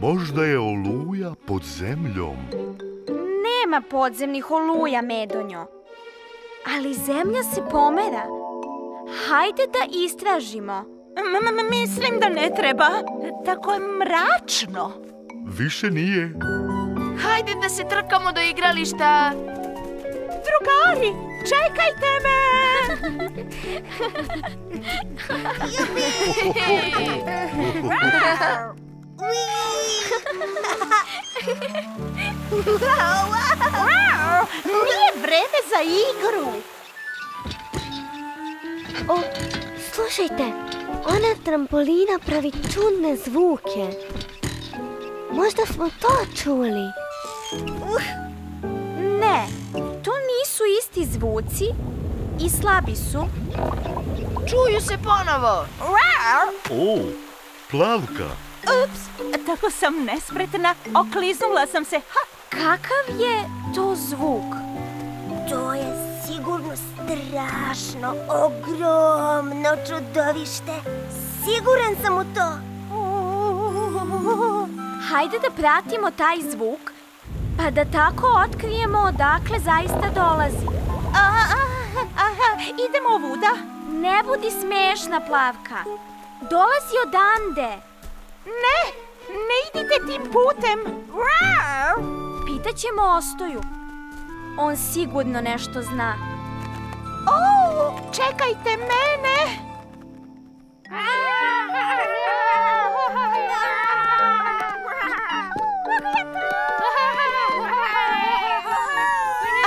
Možda je oluja pod zemljom. Nema podzemnih oluja, Medonjo. Ali zemlja se pomera. Hajde da istražimo. Mislim da ne treba. Tako je mračno. Više nije. Hajde da se trkamo do igrališta. Drugari, čekajte me! Nije vreme za igru. O, slušajte, ona trampolina pravi čudne zvuke. Možda smo to čuli. Ne, to nisu isti zvuci i slabi su. Čuju se ponovo. O, plavka. Ups, tako sam nespretna, okliznula sam se. Kakav je to zvuk? To je sigurno strašno, ogromno čudovište. Siguran sam u to. Hajde da pratimo taj zvuk, pa da tako otkrijemo odakle zaista dolazi. Idemo ovuda. Ne budi smešna, plavka. Dolazi odande. Ne, ne idite tim putem. Pitaćemo Ostoju. On sigurno nešto zna. O, čekajte mene.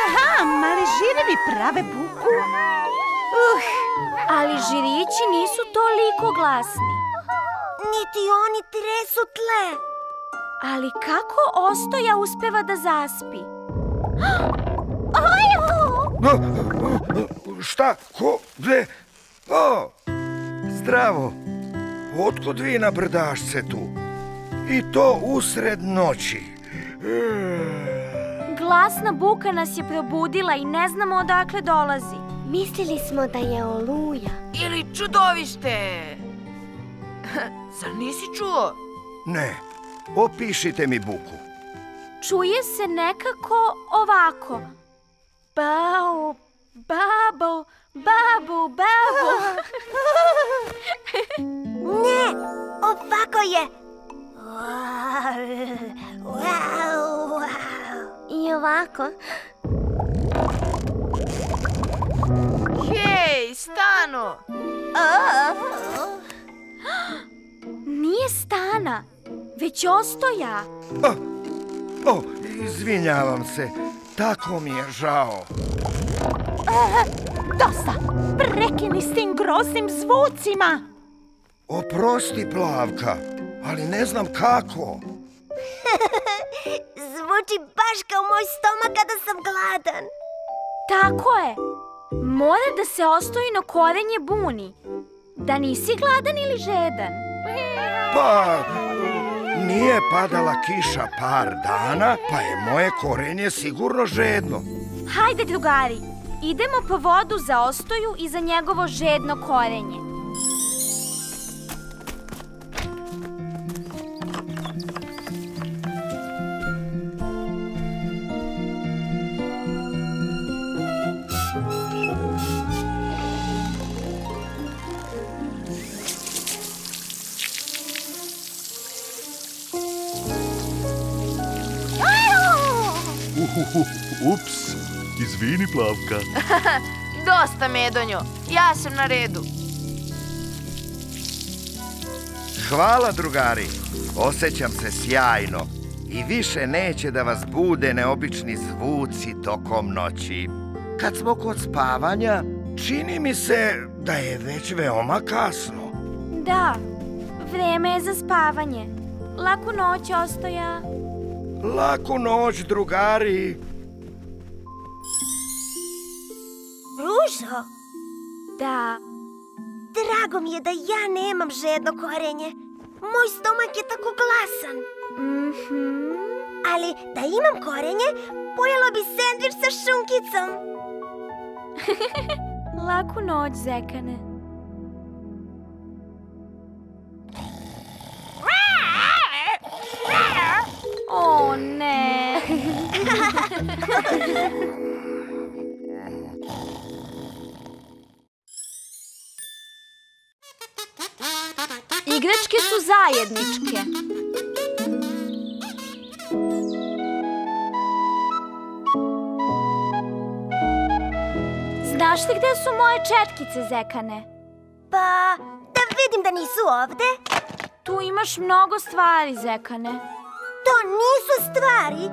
Aha, mali žirevi prave buku. Uh, ali žirići nisu toliko glasni. Niti oni tresu tle. Ali kako Ostoja uspeva da zaspi? Šta? Ko? Gde? Zdravo! Otkud vi na brdašce tu? I to usred noći. Glasna buka nas je probudila i ne znamo odakle dolazi. Mislili smo da je oluja. Ili čudovište. Zar nisi čuo? Ne. Opišite mi buku. Čuje se nekako ovako. Bao, babo, babo, babo. Ne, ovako je. I ovako. Hej, stano! Nije stana, već Ostoja. O, izvinjavam se, tako mi je žao. Dosta, prekini s tim groznim zvucima. Oprosti, plavka, ali ne znam kako. Zvuči baš kao moj stomak kada sam gladan. Tako je, mora da se Ostojino korenje buni. Da nisi gladan ili žedan? Pa, nije padala kiša par dana, pa je moje korenje sigurno žedno. Hajde, drugari, idemo po vodu za Ostoju i za njegovo žedno korenje. Ups, izvini, plavka. Dosta, Medonjo, ja sam na redu. Hvala, drugari, osjećam se sjajno i više neće da vas bude neobični zvuci tokom noći. Kad smo kod spavanja, čini mi se da je već veoma kasno. Da, vreme je za spavanje. Laku noć, Ostoja. Laku noć, drugari. Ružo? Da. Drago mi je da ja nemam žedno korenje. Moj stomak je tako glasan. Ali da imam korenje, pojela bi sendvič sa šunkicom. Laku noć, Zekane. O, ne. Igračke su zajedničke. Znaš li gde su moje četkice, Zekane? Pa, da vidim da nisu ovde. Tu imaš mnogo stvari, Zekane. To nisu stvari.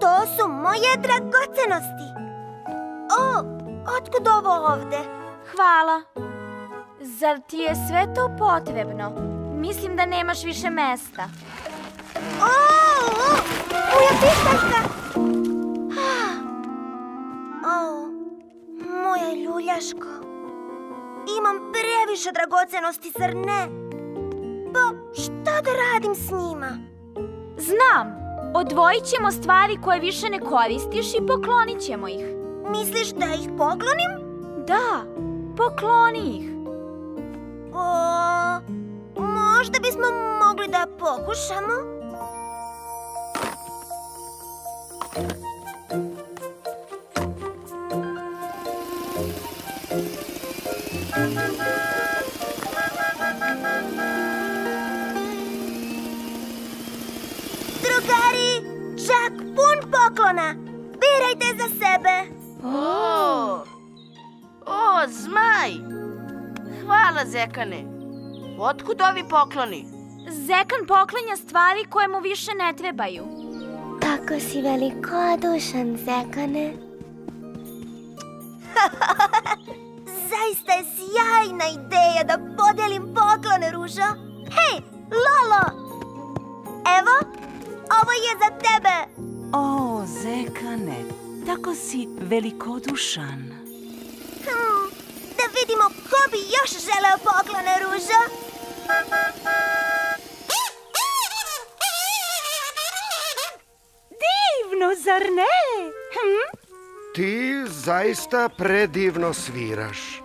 To su moje dragocenosti. O, otkud ovo ovde? Hvala. Zar ti je sve to potrebno? Mislim da nemaš više mesta. O, moja pištaljka! O, moje ljuljaško. Imam previše dragocenosti, zar ne? Pa, šta da radim s njima? Znam! Odvojit ćemo stvari koje više ne koristiš i poklonit ćemo ih. Misliš da ih poklonim? Da, pokloni ih. O, možda bismo mogli da pokušamo? Drugari, džak pun poklona. Birajte za sebe. O, o, zmaj. Hvala, Zekane. Otkud ovi pokloni? Zekan poklanja stvari koje mu više ne trebaju. Kako si velikodušan, Zekane. Zaista je sjajna ideja da podelim poklone, Ružo. Hej, Lolo! Evo, ovo je za tebe. O, Zekane, tako si velikodušan. Da vidimo ko bi još želeo poklone, Ružo. Divno, zar ne? Hm? Ti zaista predivno sviraš.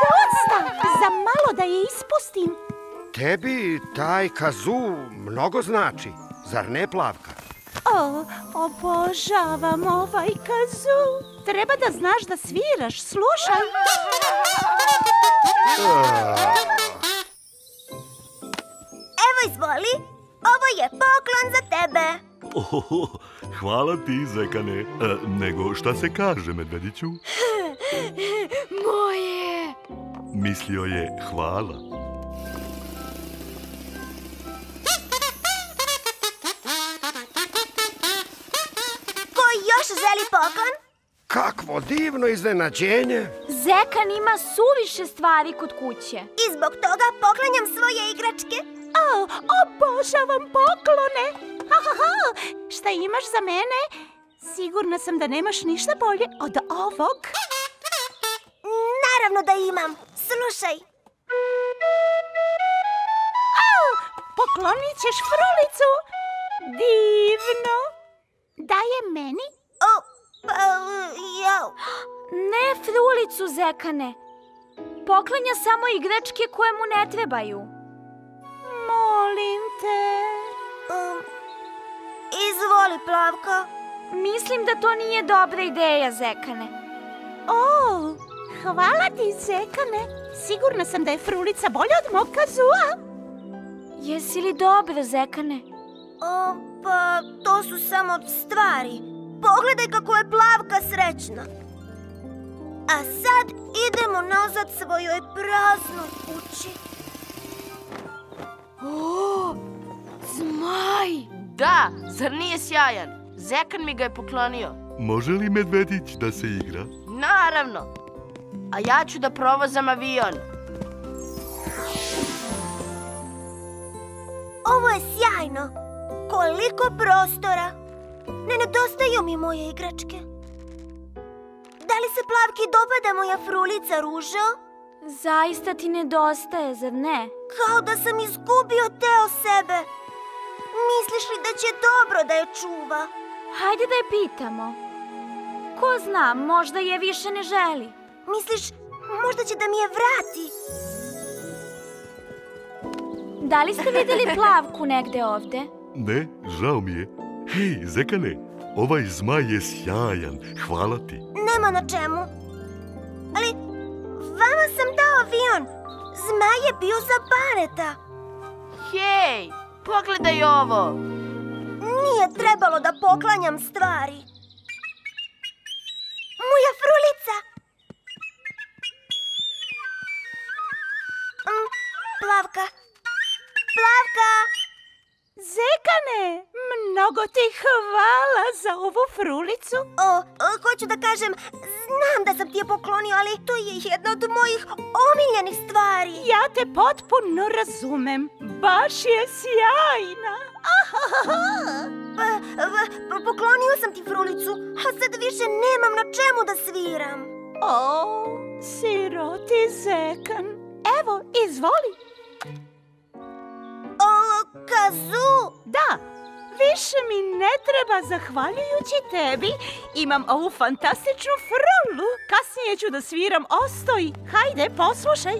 Dosta, za malo da je ispustim. Tebi taj kazu mnogo znači, zar ne, Plavka? O, obožavam ovaj kazu. Treba da znaš da sviraš, slušaj. Evo, izvoli, ovo je poklon za tebe. Hvala ti, Zekane. Nego, šta se kaže, medvediću? Moje. Mislio je hvala. Kakvo divno iznenađenje! Zekan ima suviše stvari kod kuće. I zbog toga poklanjam svoje igračke. O, obožavam poklone! Šta imaš za mene? Sigurna sam da nemaš ništa bolje od ovog. Naravno da imam. Slušaj. Poklonit ćeš frulicu. Divno. Daj je meni. O, ne frulicu, Zekane. Poklanja samo igračke koje mu ne trebaju. Molim te. Izvoli, Plavka. Mislim da to nije dobra ideja, Zekane. O, hvala ti, Zekane. Sigurna sam da je frulica bolja od mog kazua. Jesi li dobro, Zekane? O, pa to su samo stvari. Pogledaj kako je Plavka srećna. A sad idemo nazad svojoj praznoj kući. O, zmaj! Da, zar nije sjajan? Zekan mi ga je poklonio. Može li medvedić da se igra? Naravno. A ja ću da provozam avion. Ovo je sjajno. Koliko prostora. Ne nedostaju mi moje igračke. Da li se Plavki dopada moja frulica, Ružo? Zaista ti nedostaje, zar ne? Kao da sam izgubio deo sebe. Misliš li da će dobro da je čuva? Hajde da je pitamo. Ko zna, možda je više ne želi. Misliš, možda će da mi je vrati? Da li ste videli Plavku negde ovde? Ne, žao mi je. Hej, Zekane, ovaj zmaj je sjajan, hvala ti. Nema na čemu. Ali Vama sam dao avion. Zmaj je bio za Bareta. Hej, pogledaj ovo. Nije trebalo da poklanjam stvari. Moja frulica. Plavka. Plavka. Zekane, mnogo ti hvala za ovu frulicu. O, o, hoću da kažem, znam da sam ti je poklonio, ali to je jedna od mojih omiljenih stvari. Ja te potpuno razumem. Baš je sjajna. Pa, pa, poklonio sam ti frulicu, a sad više nemam na čemu da sviram. O, siroti Zekan. Evo, izvoli. Kazu! Da, više mi ne treba zahvaljujući tebi. Imam ovu fantastičnu frulu. Kasnije ću da sviram ostoji. Hajde, poslušaj.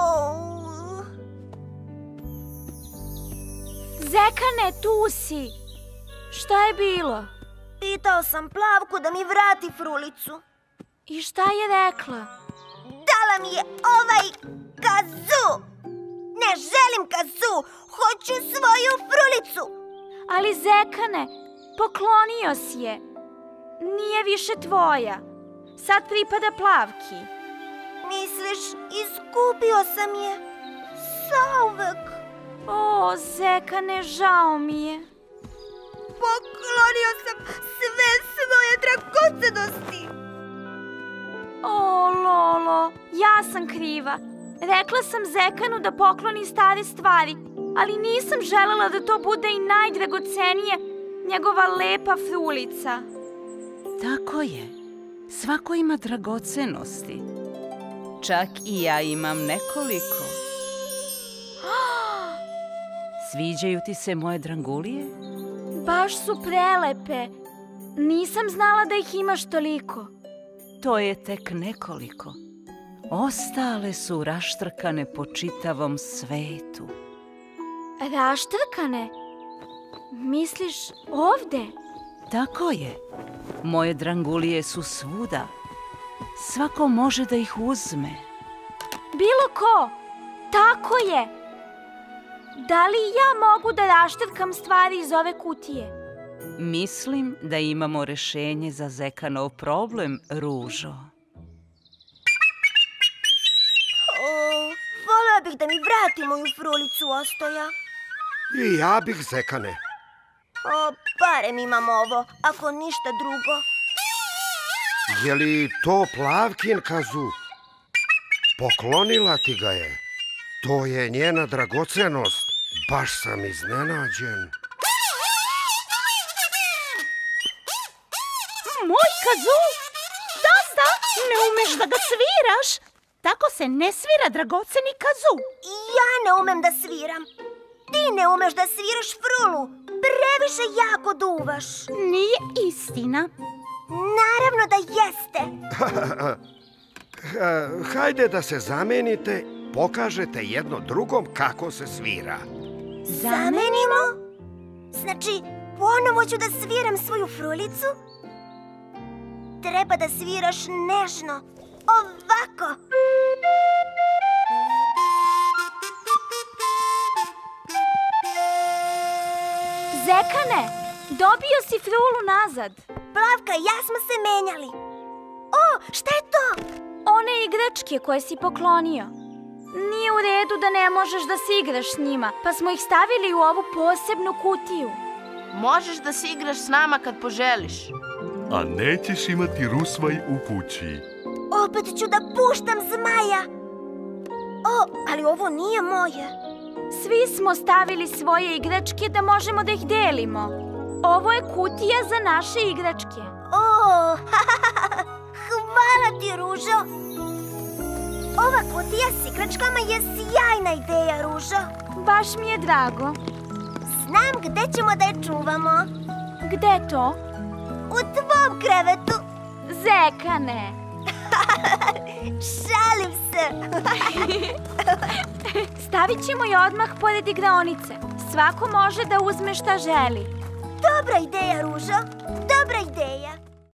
Oh. Zekane, tu si. Šta je bilo? Pitao sam Plavku da mi vrati frulicu. I šta je rekla? Dala mi je ovaj kazu! Ne želim kazu, hoću svoju frulicu. Ali Zekane, poklonio si je. Nije više tvoja. Sad pripada Plavki. Misliš, izgubio sam je. Zauvek. O, Zekane, žao mi je. Poklonio sam sve svoje dragocenosti. O, Lolo, ja sam kriva. Rekla sam Zekanu da pokloni stare stvari, ali nisam želela da to bude i najdragocenije njegova lepa frulica. Tako je. Svako ima dragocenosti. Čak i ja imam nekoliko. Sviđaju ti se moje drangulije? Baš su prelepe. Nisam znala da ih imaš toliko. To je tek nekoliko. Ostale su raštrkane po čitavom svetu. Raštrkane? Misliš ovde? Tako je. Moje drangulije su svuda. Svako može da ih uzme. Bilo ko! Tako je! Da li ja mogu da raštrkam stvari iz ove kutije? Mislim da imamo rešenje za Zekanov problem, Ružo. Bih da mi vrati moju frulicu ostoja. I ja bih, Zekane. O, barem imam ovo, ako ništa drugo. Je li to Plavkin kazu? Poklonila ti ga je. To je njena dragocenost. Baš sam iznenađen. Moj kazu! Dosta! Ne umeš da ga sviraš! Tako se ne svira dragoceni kazu. Ja ne umem da sviram. Ti ne umeš da sviraš frulu. Previše jako duvaš. Nije istina. Naravno da jeste. Hajde da se zamenite. Pokažete jedno drugom kako se svira. Zamenimo? Znači, ponovo ću da sviram svoju frulicu? Treba da sviraš nežno. Ovako. Zekane, dobio si frulu nazad. Plavka i ja smo se menjali. O, šta je to? One igračke koje si poklonio. Nije u redu da ne možeš da se igraš s njima, pa smo ih stavili u ovu posebnu kutiju. Možeš da se igraš s nama kad poželiš. A nećeš imati rusvaj u kući. Opet ću da puštam zmaja. O, ali ovo nije moje. Svi smo stavili svoje igračke da možemo da ih delimo. Ovo je kutija za naše igračke. O, hvala ti, Ružo. Ova kutija s igračkama je sjajna ideja, Ružo. Baš mi je drago. Znam gde ćemo da je čuvamo. Gde to? U tvom krevetu. Zekane. Šalim se. Stavit ćemo je odmah pored igraonice. Svako može da uzme šta želi. Dobra ideja, Ružo. Dobra ideja.